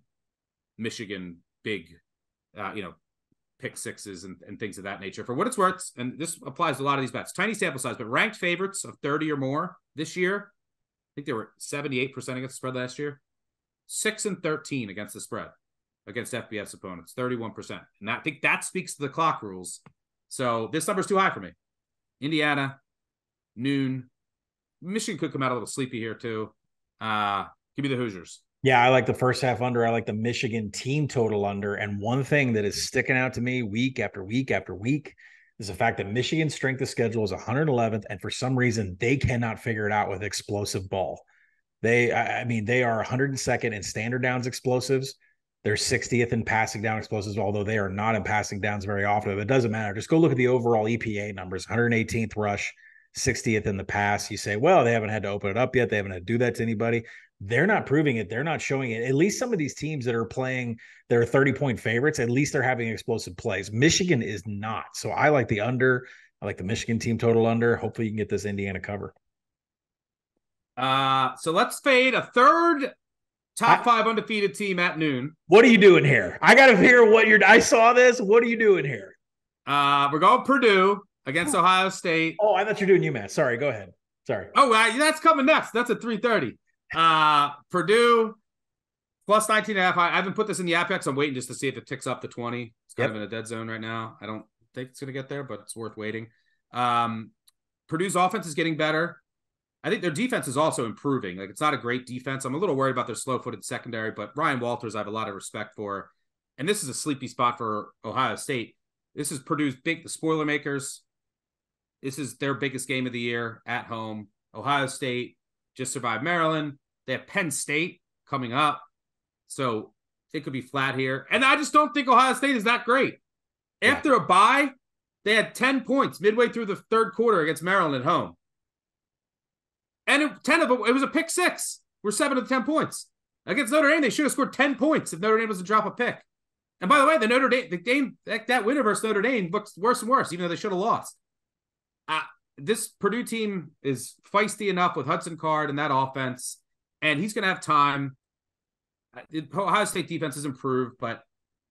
Michigan big, uh, you know, pick sixes and, and things of that nature. For what it's worth, and this applies to a lot of these bets, tiny sample size, but ranked favorites of thirty or more this year. I think they were seventy-eight percent against the spread last year. six and thirteen against the spread against F B S opponents, thirty-one percent. And I think that speaks to the clock rules. So this number's too high for me. Indiana, noon. Michigan could come out a little sleepy here too. Uh, give me the Hoosiers. Yeah, I like the first half under. I like the Michigan team total under. And one thing that is sticking out to me week after week after week is the fact that Michigan's strength of schedule is one hundred eleventh. And for some reason, they cannot figure it out with explosive ball. They, I mean, they are one hundred second in standard downs explosives. They're sixtieth in passing down explosives, although they are not in passing downs very often. It doesn't matter. Just go look at the overall E P A numbers, one hundred eighteenth rush, sixtieth in the pass. You say, well, they haven't had to open it up yet. They haven't had to do that to anybody. They're not proving it. They're not showing it. At least some of these teams that are playing their thirty-point favorites, at least they're having explosive plays. Michigan is not. So I like the under. I like the Michigan team total under. Hopefully you can get this Indiana cover. Uh, so let's fade a third top five undefeated team at noon. What are you doing here? I got to hear what you're, I saw this. What are you doing here? Uh, we're going Purdue against oh. Ohio State. Oh, I thought you were doing UMass. Sorry. Go ahead. Sorry. Oh, uh, that's coming next. That's at three thirty. Uh, Purdue plus nineteen and a half. I, I haven't put this in the Apex. I'm waiting just to see if it ticks up to twenty. It's kind yep. of in a dead zone right now. I don't think it's going to get there, but it's worth waiting. Um, Purdue's offense is getting better. I think their defense is also improving. Like, it's not a great defense. I'm a little worried about their slow-footed secondary, but Ryan Walters I have a lot of respect for. And this is a sleepy spot for Ohio State. This is Purdue's big, the Spoilermakers. This is their biggest game of the year at home. Ohio State just survived Maryland. They have Penn State coming up. So it could be flat here. And I just don't think Ohio State is that great. Yeah. After a bye, they had ten points midway through the third quarter against Maryland at home. And it, ten of them, it was a pick six. We're seven of the ten points against Notre Dame. They should have scored ten points if Notre Dame doesn't drop a pick. And by the way, the Notre Dame, the game that, that winner versus Notre Dame looks worse and worse, even though they should have lost. Uh, this Purdue team is feisty enough with Hudson Card and that offense, and he's going to have time. It, Ohio State defense has improved, but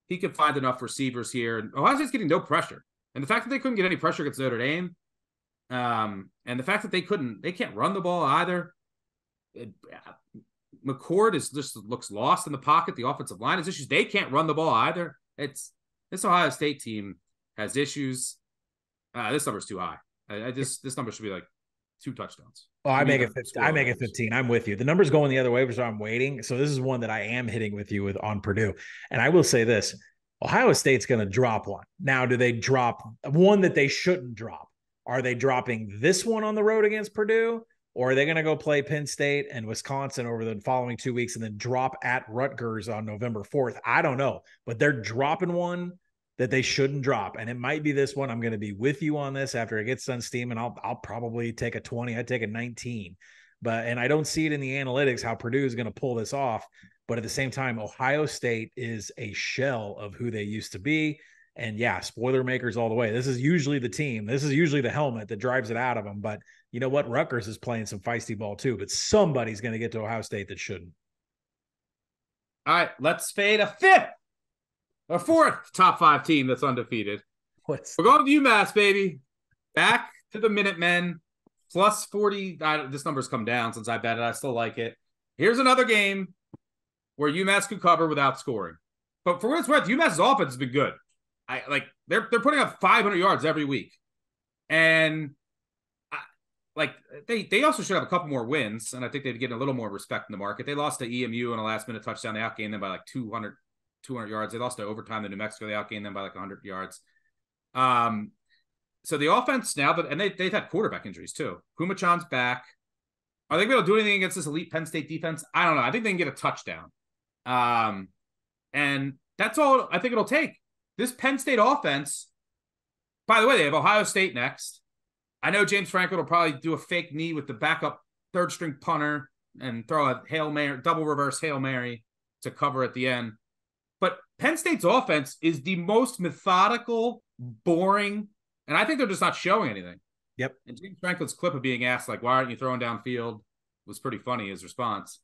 he could find enough receivers here. And Ohio State's getting no pressure, and the fact that they couldn't get any pressure against Notre Dame. Um, and the fact that they couldn't, they can't run the ball either. It, uh, McCord is just looks lost in the pocket. The offensive line has issues. They can't run the ball either. It's this Ohio State team has issues. Uh, this number's too high. I, I just, this number should be like two touchdowns. Oh, I make it fifteen. I make it fifteen. I'm with you. The number's going the other way, so I'm waiting. So this is one that I am hitting with you with on Purdue. And I will say this, Ohio State's going to drop one. Now, do they drop one that they shouldn't drop? Are they dropping this one on the road against Purdue, or are they going to go play Penn State and Wisconsin over the following two weeks and then drop at Rutgers on November fourth? I don't know, but they're dropping one that they shouldn't drop. And it might be this one. I'm going to be with you on this after it gets done steaming. I'll, I'll probably take a twenty. I take a nineteen, but, and I don't see it in the analytics, how Purdue is going to pull this off. But at the same time, Ohio State is a shell of who they used to be. And yeah, spoiler makers all the way. This is usually the team. This is usually the helmet that drives it out of them. But you know what? Rutgers is playing some feisty ball too, but somebody's going to get to Ohio State that shouldn't. All right, let's fade a fifth or fourth top five team that's undefeated. What's We're going to UMass, baby. Back to the Minutemen. Plus forty. I, this number's come down since I bet it. I still like it. Here's another game where UMass could cover without scoring. But for what it's worth, UMass's offense has been good. I, like they're they're putting up five hundred yards every week, and I, like they they also should have a couple more wins, and I think they'd get a little more respect in the market. They lost to E M U on a last minute touchdown. They outgained them by like two hundred yards. They lost to overtime to New Mexico. They outgained them by like one hundred yards. Um, so the offense now that and they they've had quarterback injuries too. Kumachan's back. Are they going to be able to do anything against this elite Penn State defense? I don't know. I think they can get a touchdown, um, and that's all I think it'll take. This Penn State offense, by the way, they have Ohio State next. I know James Franklin will probably do a fake knee with the backup third-string punter and throw a Hail Mary, double reverse Hail Mary to cover at the end. But Penn State's offense is the most methodical, boring, and I think they're just not showing anything. Yep. And James Franklin's clip of being asked, like, why aren't you throwing downfield, was pretty funny, his response.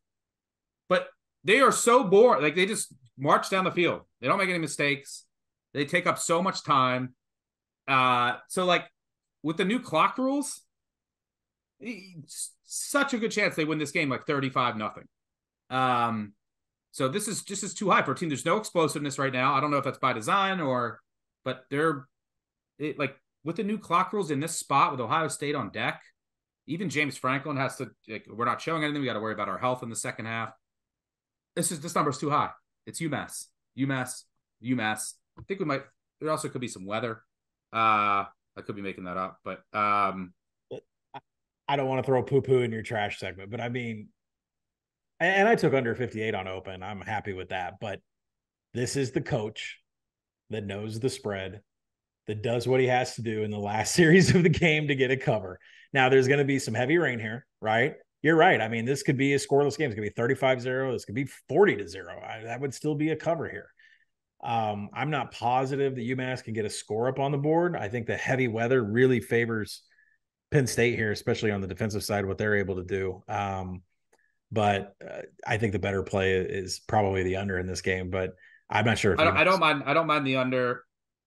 But they are so boring. Like, they just march down the field. They don't make any mistakes. They take up so much time. Uh, so, like, with the new clock rules, such a good chance they win this game like thirty-five nothing. Um, so this is just is too high for a team. There's no explosiveness right now. I don't know if that's by design or – but they're – like, with the new clock rules in this spot with Ohio State on deck, even James Franklin has to like, – we're not showing anything. We got to worry about our health in the second half. This is this number's too high. It's UMass. UMass. UMass. I think we might – there also could be some weather. Uh, I could be making that up, but um, – I don't want to throw poo-poo in your trash segment, but I mean – and I took under fifty-eight on open. I'm happy with that, but this is the coach that knows the spread, that does what he has to do in the last series of the game to get a cover. Now, there's going to be some heavy rain here, right? You're right. I mean, this could be a scoreless game. It's going to be thirty-five zero. This could be forty to zero. I, that would still be a cover here. Um, I'm not positive that UMass can get a score up on the board. I think the heavy weather really favors Penn State here, especially on the defensive side, what they're able to do. Um, but uh, I think the better play is probably the under in this game, but I'm not sure. If I, don't, I don't mind. I don't mind the under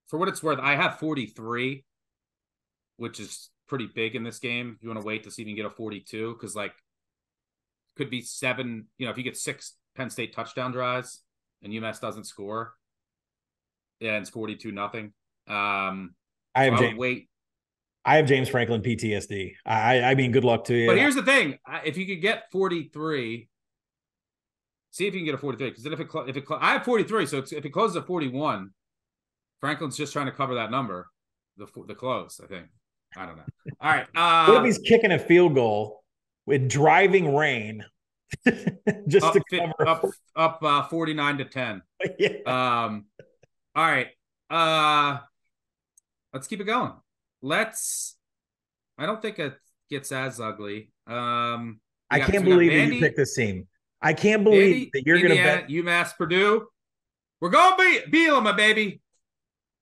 for what it's worth. I have forty-three, which is pretty big in this game. You want to wait to see if you can get a forty-two. Cause like could be seven, you know, if you get six Penn State touchdown drives and UMass doesn't score, yeah, it's forty-two nothing. Um, I have so James, wait. I have James Franklin P T S D. I, I mean, good luck to you. But here's the thing. If you could get forty-three, see if you can get a forty-three. Because then if it, cl- if it cl- I have forty-three, so if it closes at forty-one, Franklin's just trying to cover that number, the the close, I think. I don't know. All right. Uh, what if he's kicking a field goal with driving rain just up, to cover? Up, up uh, forty-nine to ten. Yeah. Um, all right. Uh, let's keep it going. Let's – I don't think it gets as ugly. Um, I got, can't believe Vandy, that you picked this team. I can't believe Vandy, that you're going to bet – UMass, Purdue. We're going to be Bielema, baby.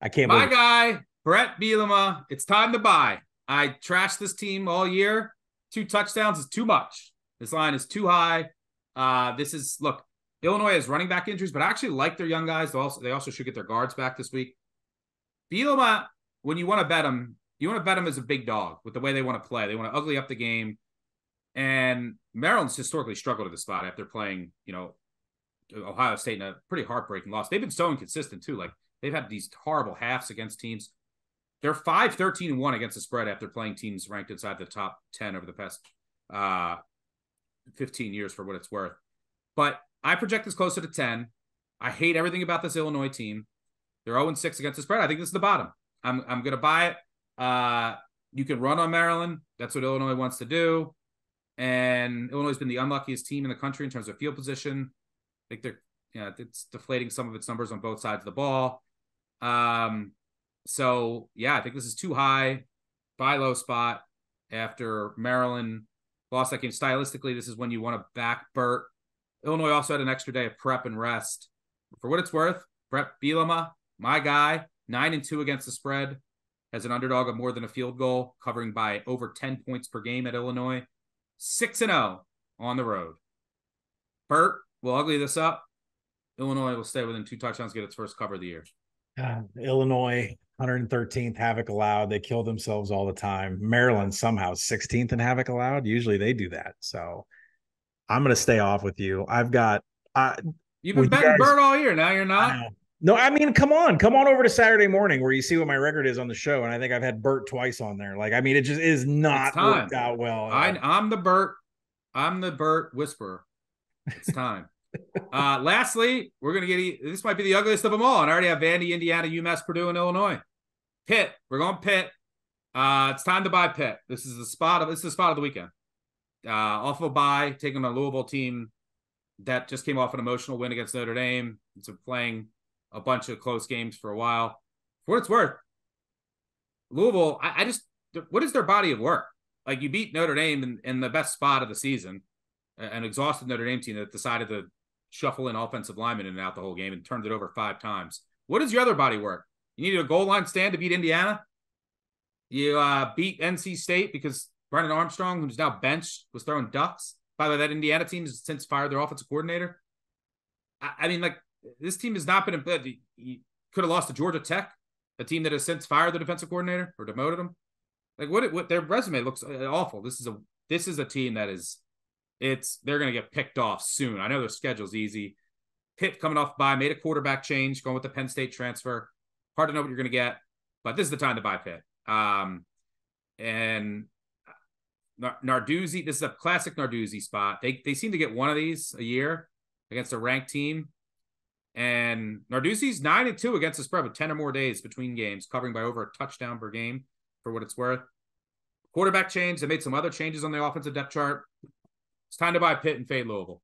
I can't My believe My guy, Brett Bielema, it's time to buy. I trashed this team all year. Two touchdowns is too much. This line is too high. Uh, this is – look, Illinois has running back injuries, but I actually like their young guys. They also, they also should get their guards back this week. Bielema, when you want to bet him – you want to bet them as a big dog with the way they want to play. They want to ugly up the game. And Maryland's historically struggled at the spot after playing, you know, Ohio State in a pretty heartbreaking loss. They've been so inconsistent, too. Like, they've had these horrible halves against teams. They're five thirteen and one against the spread after playing teams ranked inside the top ten over the past uh, fifteen years for what it's worth. But I project this closer to ten. I hate everything about this Illinois team. They're oh and six against the spread. I think this is the bottom. I'm I'm going to buy it. Uh, you can run on Maryland. That's what Illinois wants to do. And Illinois has been the unluckiest team in the country in terms of field position. I think they're, you know, it's deflating some of its numbers on both sides of the ball. Um, so yeah, I think this is too high, buy low spot after Maryland lost that game stylistically. This is when you want to back Burt. Illinois also had an extra day of prep and rest. For what it's worth, Brett Bielema, my guy, nine and two against the spread, as an underdog of more than a field goal, covering by over ten points per game at Illinois. six and oh on the road. Burt will ugly this up. Illinois will stay within two touchdowns, get its first cover of the year. Uh, Illinois, one hundred thirteenth havoc allowed. They kill themselves all the time. Maryland somehow sixteenth in havoc allowed. Usually they do that. So I'm going to stay off with you. I've got uh, – You've been betting you guys, Burt all year. Now you're not. No, I mean, come on, come on over to Saturday morning where you see what my record is on the show. And I think I've had Burt twice on there. Like, I mean, it just is not worked out well. I, I'm the Burt. I'm the Burt whisperer. It's time. uh, lastly, we're going to get, this might be the ugliest of them all. And I already have Vandy, Indiana, UMass, Purdue, and Illinois. Pitt. We're going Pitt. Uh, it's time to buy Pitt. This is the spot of, this is the spot of the weekend. Uh, off of a bye, taking a Louisville team that just came off an emotional win against Notre Dame. It's a playing a bunch of close games for a while. For what it's worth, Louisville, I, I just, what is their body of work? Like, you beat Notre Dame in, in the best spot of the season, an exhausted Notre Dame team that decided to shuffle in offensive linemen in and out the whole game and turned it over five times. What is your other body work? You needed a goal line stand to beat Indiana. You uh, beat N C State because Brennan Armstrong, who's now benched, was throwing ducks. By the way, that Indiana team has since fired their offensive coordinator. I, I mean, like, this team has not been in bed. You could have lost to Georgia Tech, a team that has since fired the defensive coordinator or demoted him. Like, what? What their resume looks awful. This is a this is a team that is, it's they're going to get picked off soon. I know their schedule's easy. Pitt coming off bye, made a quarterback change, going with the Penn State transfer. Hard to know what you're going to get, but this is the time to buy Pitt. Um, and Narduzzi, this is a classic Narduzzi spot. They they seem to get one of these a year against a ranked team. And Narduzzi's nine and two against the spread with ten or more days between games, covering by over a touchdown per game. For what it's worth, quarterback change. They made some other changes on the offensive depth chart. It's time to buy Pitt and fade Louisville.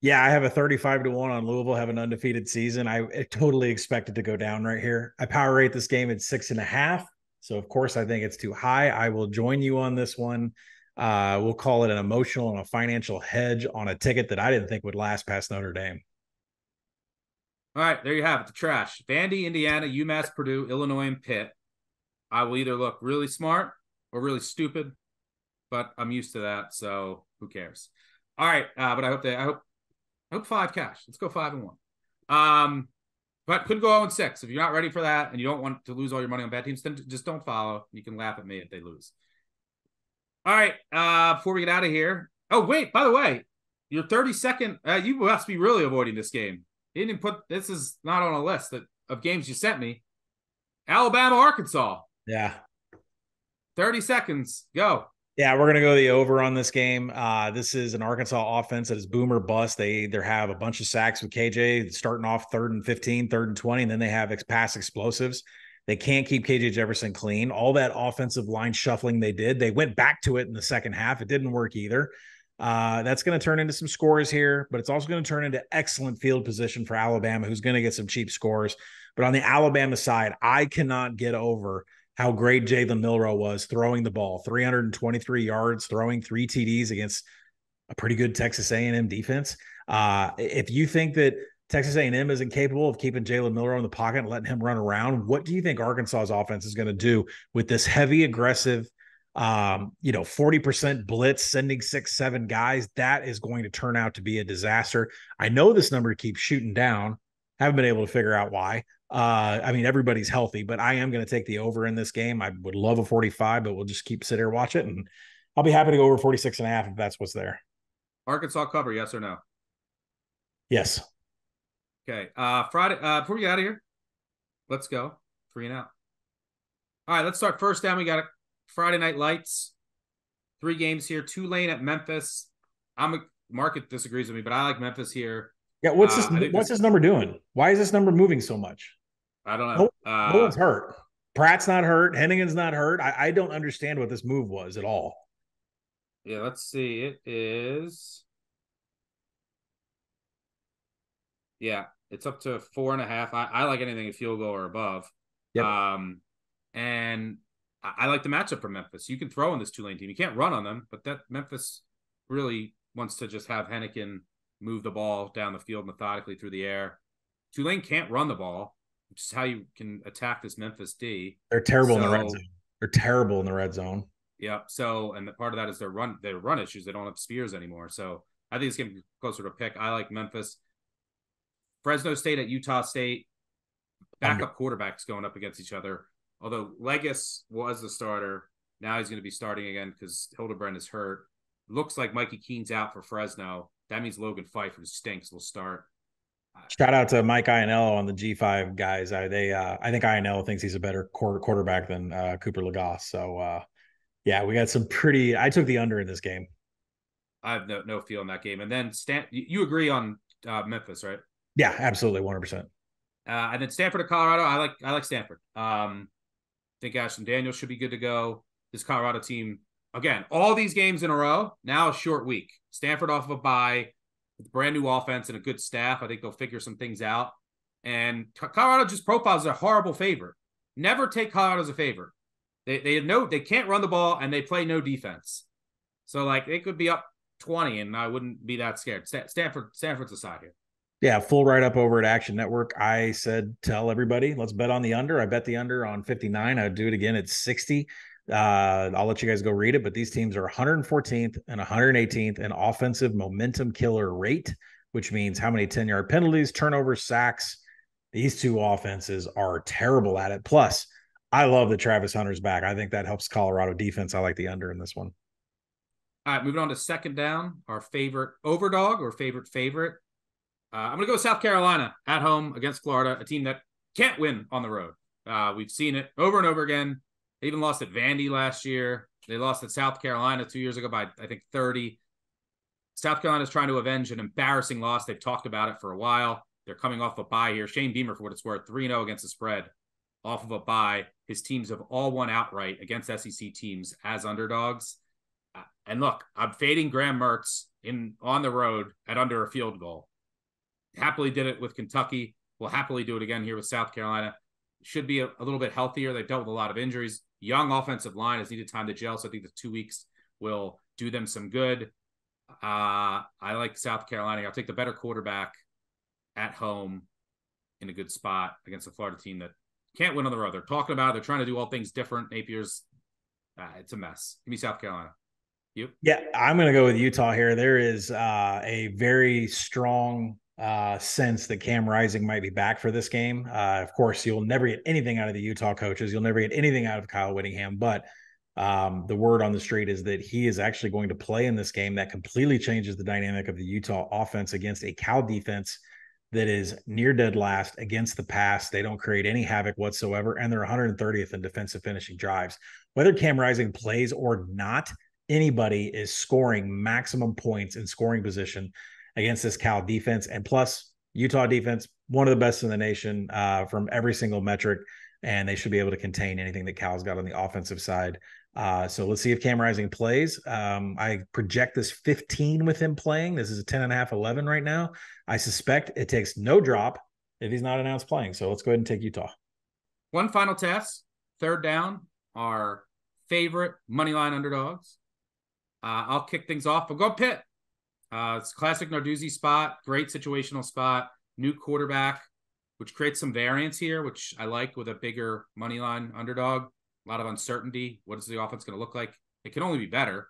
Yeah, I have a thirty-five to one on Louisville. Have an undefeated season. I totally expect it to go down right here. I power rate this game at six and a half. So of course, I think it's too high. I will join you on this one. Uh, we'll call it an emotional and a financial hedge on a ticket that I didn't think would last past Notre Dame. All right, there you have it, the trash. Vandy, Indiana, UMass, Purdue, Illinois, and Pitt. I will either look really smart or really stupid, but I'm used to that, so who cares? All right, uh, but I hope they, I hope, I hope five cash. Let's go five and one. Um, but could go zero and six if you're not ready for that and you don't want to lose all your money on bad teams. Then just don't follow. You can laugh at me if they lose. All right, uh, before we get out of here, oh wait, by the way, your thirty-second. Uh, you must be really avoiding this game. You didn't put, this is not on a list that, of games you sent me. Alabama, Arkansas. Yeah. thirty seconds, go. Yeah, we're going to go the over on this game. Uh, this is an Arkansas offense that is boom or bust. They either have a bunch of sacks with K J starting off third and fifteen, third and twenty, and then they have ex- pass explosives. They can't keep K J Jefferson clean. All that offensive line shuffling they did, they went back to it in the second half. It didn't work either. Uh, that's going to turn into some scores here, but it's also going to turn into excellent field position for Alabama, who's going to get some cheap scores. But on the Alabama side, I cannot get over how great Jalen Milroe was throwing the ball, three hundred twenty-three yards, throwing three T Ds against a pretty good Texas A and M defense. Uh, if you think that Texas A and M isn't capable of keeping Jalen Milroe in the pocket and letting him run around, what do you think Arkansas's offense is going to do with this heavy, aggressive, um, you know, forty percent blitz, sending six, seven guys? That is going to turn out to be a disaster. I know this number keeps shooting down. Haven't been able to figure out why. Uh, I mean, everybody's healthy, but I am going to take the over in this game. I would love a forty-five, but we'll just keep sit here, watch it. And I'll be happy to go over forty-six and a half if that's what's there. Arkansas cover, yes or no? Yes. Okay. Uh, Friday, uh, before we get out of here, let's go three and out. All right, let's start first down. We got a Friday night lights, three games here, Tulane at Memphis. I'm a market disagrees with me, but I like Memphis here. Yeah. What's this, uh, what's this number doing? Why is this number moving so much? I don't know. No, uh, no one's hurt. Pratt's not hurt. Hennigan's not hurt. I, I don't understand what this move was at all. Yeah, let's see. It is. Yeah, it's up to four and a half. I, I like anything at field goal or above. Yep. Um, and I, I like the matchup for Memphis. You can throw on this Tulane team. You can't run on them, but that Memphis really wants to just have Hennigan move the ball down the field methodically through the air. Tulane can't run the ball, which is how you can attack this Memphis D. They're terrible so, in the red zone. They're terrible in the red zone. Yeah. So, and the part of that is their run, their run issues. They don't have Spears anymore. So I think it's going to be closer to a pick. I like Memphis. Fresno State at Utah State. Backup quarterbacks going up against each other. Although Legas was the starter. Now he's going to be starting again because Hildebrand is hurt. Looks like Mikey Keene's out for Fresno. That means Logan Fife, who stinks, will start. Shout out to Mike Iannello on the G five guys. I, they, uh, I think Iannello thinks he's a better quarter, quarterback than uh, Cooper Legas. So, uh, yeah, we got some pretty – I took the under in this game. I have no, no feel in that game. And then Stan, you agree on uh, Memphis, right? Yeah, absolutely, one hundred percent. Uh, and then Stanford at Colorado. I like I like Stanford. Um, I think Ashton Daniels should be good to go. This Colorado team – again, all these games in a row, now a short week. Stanford off of a bye, brand new offense and a good staff. I think they'll figure some things out. And Colorado just profiles a horrible favorite. Never take Colorado as a favorite. They they have no, they can't run the ball and they play no defense. So like they could be up twenty and I wouldn't be that scared. Stanford, Stanford's aside here. Yeah, full write-up over at Action Network. I said, tell everybody, let's bet on the under. I bet the under on fifty-nine. I'd do it again at sixty. Uh, I'll let you guys go read it, but these teams are one hundred fourteenth and one hundred eighteenth in offensive momentum killer rate, which means how many ten-yard penalties, turnovers, sacks. These two offenses are terrible at it. Plus, I love that Travis Hunter's back. I think that helps Colorado defense. I like the under in this one. All right, moving on to second down, our favorite overdog or favorite favorite. Uh, I'm going to go with South Carolina at home against Florida, a team that can't win on the road. Uh, we've seen it over and over again. They even lost at Vandy last year. They lost at South Carolina two years ago by, I think, thirty. South Carolina is trying to avenge an embarrassing loss. They've talked about it for a while. They're coming off a bye here. Shane Beamer, for what it's worth, three and oh against the spread off of a bye. His teams have all won outright against S E C teams as underdogs. Uh, and look, I'm fading Graham Mertz in, on the road at under a field goal. Happily did it with Kentucky. We'll happily do it again here with South Carolina. Should be a, a little bit healthier. They've dealt with a lot of injuries. Young offensive line has needed time to gel, so I think the two weeks will do them some good. Uh, I like South Carolina. I'll take the better quarterback at home in a good spot against a Florida team that can't win on the road. They're talking about it. They're trying to do all things different. Napier's, uh, it's a mess. Give me South Carolina. You? Yeah, I'm going to go with Utah here. There is uh, a very strong uh sense that Cam Rising might be back for this game. Uh of course, you'll never get anything out of the Utah coaches. You'll never get anything out of Kyle Whittingham, but um the word on the street is that he is actually going to play in this game. That completely changes the dynamic of the Utah offense against a Cal defense that is near dead last against the pass. They don't create any havoc whatsoever, and they're one hundred thirtieth in defensive finishing drives. Whether Cam Rising plays or not, anybody is scoring maximum points in scoring position against this Cal defense. And plus, Utah defense, one of the best in the nation uh, from every single metric, and they should be able to contain anything that Cal's got on the offensive side. Uh, so let's see if Cam Rising plays. Um, I project this fifteen with him playing. This is a ten and a half, eleven right now. I suspect it takes no drop if he's not announced playing. So let's go ahead and take Utah. One final test, third down, our favorite money line underdogs. Uh, I'll kick things off. We'll go Pitt. Uh, it's classic Narduzzi spot, great situational spot, new quarterback, which creates some variance here, which I like with a bigger money line underdog. A lot of uncertainty. What is the offense going to look like? It can only be better,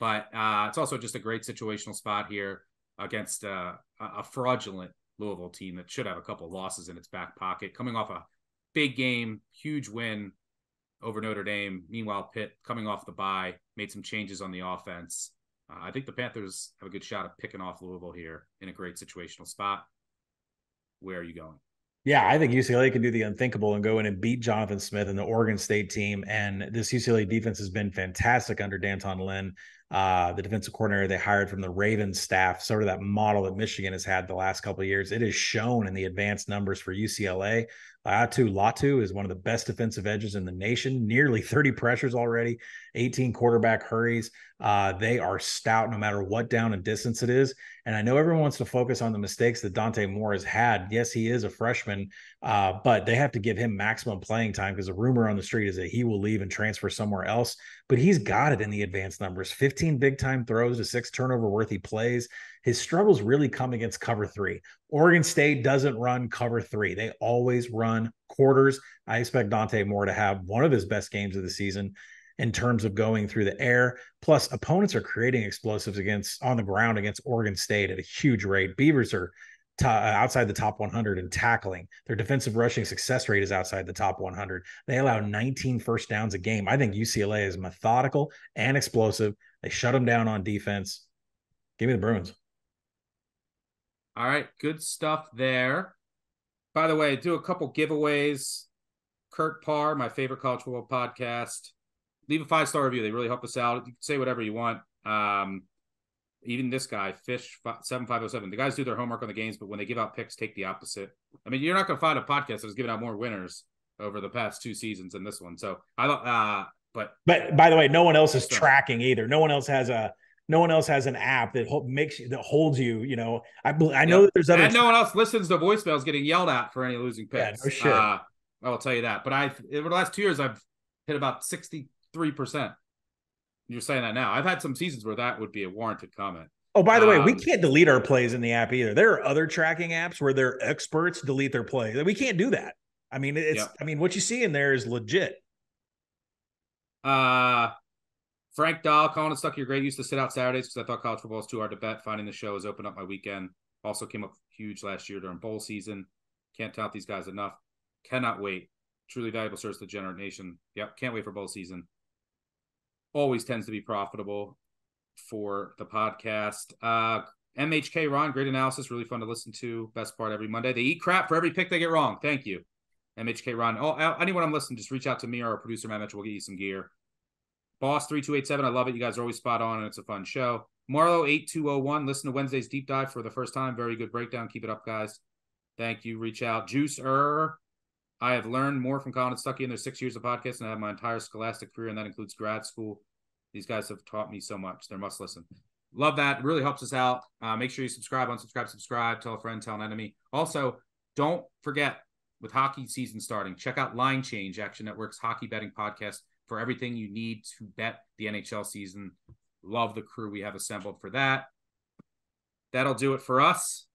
but uh, it's also just a great situational spot here against uh, a fraudulent Louisville team that should have a couple of losses in its back pocket. Coming off a big game, huge win over Notre Dame. Meanwhile, Pitt coming off the bye, made some changes on the offense. Uh, I think the Panthers have a good shot of picking off Louisville here in a great situational spot. Where are you going? Yeah, I think U C L A can do the unthinkable and go in and beat Jonathan Smith and the Oregon State team. And this U C L A defense has been fantastic under Danton Lynn, uh, the defensive coordinator they hired from the Ravens staff, sort of that model that Michigan has had the last couple of years. It is shown in the advanced numbers for U C L A. Latu Latu is one of the best defensive edges in the nation, nearly thirty pressures already, eighteen quarterback hurries. Uh, they are stout no matter what down and distance it is. And I know everyone wants to focus on the mistakes that Dante Moore has had. Yes, he is a freshman, uh, but they have to give him maximum playing time because the rumor on the street is that he will leave and transfer somewhere else. But he's got it in the advanced numbers, fifteen big-time throws to six turnover-worthy plays. His struggles really come against cover three. Oregon State doesn't run cover three. They always run quarters. I expect Dante Moore to have one of his best games of the season in terms of going through the air. Plus, opponents are creating explosives against on the ground against Oregon State at a huge rate. Beavers are t- outside the top one hundred in tackling. Their defensive rushing success rate is outside the top one hundred. They allow nineteen first downs a game. I think U C L A is methodical and explosive. They shut them down on defense. Give me the Bruins. All right, good stuff there. By the way, do a couple giveaways. Kurt Parr, my favorite college football podcast. Leave a five-star review. They really help us out. You can say whatever you want. Um, even this guy, Fish seven five oh seven. The guys do their homework on the games, but when they give out picks, take the opposite. I mean, you're not going to find a podcast that's given out more winners over the past two seasons than this one. So I don't. Uh, but but by the way, no one else is so. tracking either. No one else has a. No one else has an app that makes that holds you. You know, I I know yeah. that there's other. And no one else listens to voicemails getting yelled at for any losing picks. Yeah, no shit. Uh, I will tell you that. But I over the last two years, I've hit about sixty-three percent. You're saying that now. I've had some seasons where that would be a warranted comment. Oh, by the um, way, we can't delete our plays in the app either. There are other tracking apps where their experts delete their plays. We can't do that. I mean, it's. Yeah. I mean, what you see in there is legit. Uh. Frank Dahl, Colin and Stuckey are great. Used to sit out Saturdays because I thought college football was too hard to bet. Finding the show has opened up my weekend. Also came up huge last year during bowl season. Can't tout these guys enough. Cannot wait. Truly valuable service to the Generate Nation. Yep, can't wait for bowl season. Always tends to be profitable for the podcast. Uh, M H K, Ron, great analysis. Really fun to listen to. Best part every Monday. They eat crap for every pick they get wrong. Thank you, M H K, Ron. Oh, anyone I'm listening, just reach out to me or our producer, Matt Mitchell. We'll get you some gear. Boss three two eight seven, I love it. You guys are always spot on, and it's a fun show. Marlo eight two oh one, listen to Wednesday's Deep Dive for the first time. Very good breakdown. Keep it up, guys. Thank you. Reach out. Juicer, I have learned more from Colin and Stuckey in their six years of podcasts, and I have my entire scholastic career, and that includes grad school. These guys have taught me so much. They're must listen. Love that. It really helps us out. Uh, make sure you subscribe, unsubscribe, subscribe. Tell a friend, tell an enemy. Also, don't forget, with hockey season starting, check out Line Change, Action Network's hockey betting podcast, for everything you need to bet the N H L season. Love the crew we have assembled for that. That'll do it for us.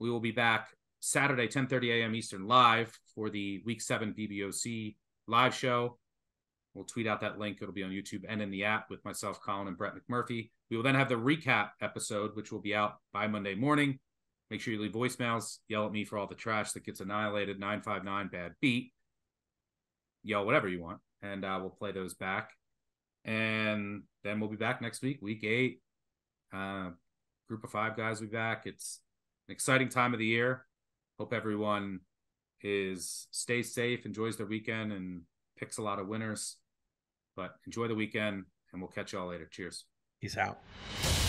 We will be back Saturday, ten thirty a.m. Eastern, live for the Week seven B B O C live show. We'll tweet out that link. It'll be on YouTube and in the app with myself, Colin, and Brett McMurphy. We will then have the recap episode, which will be out by Monday morning. Make sure you leave voicemails. Yell at me for all the trash that gets annihilated. nine five nine bad beat. Yell whatever you want. And uh, we'll play those back. And then we'll be back next week, week eight. Uh, group of five guys will be back. It's an exciting time of the year. Hope everyone is stay safe, enjoys their weekend, and picks a lot of winners. But enjoy the weekend, and we'll catch y'all later. Cheers. Peace out.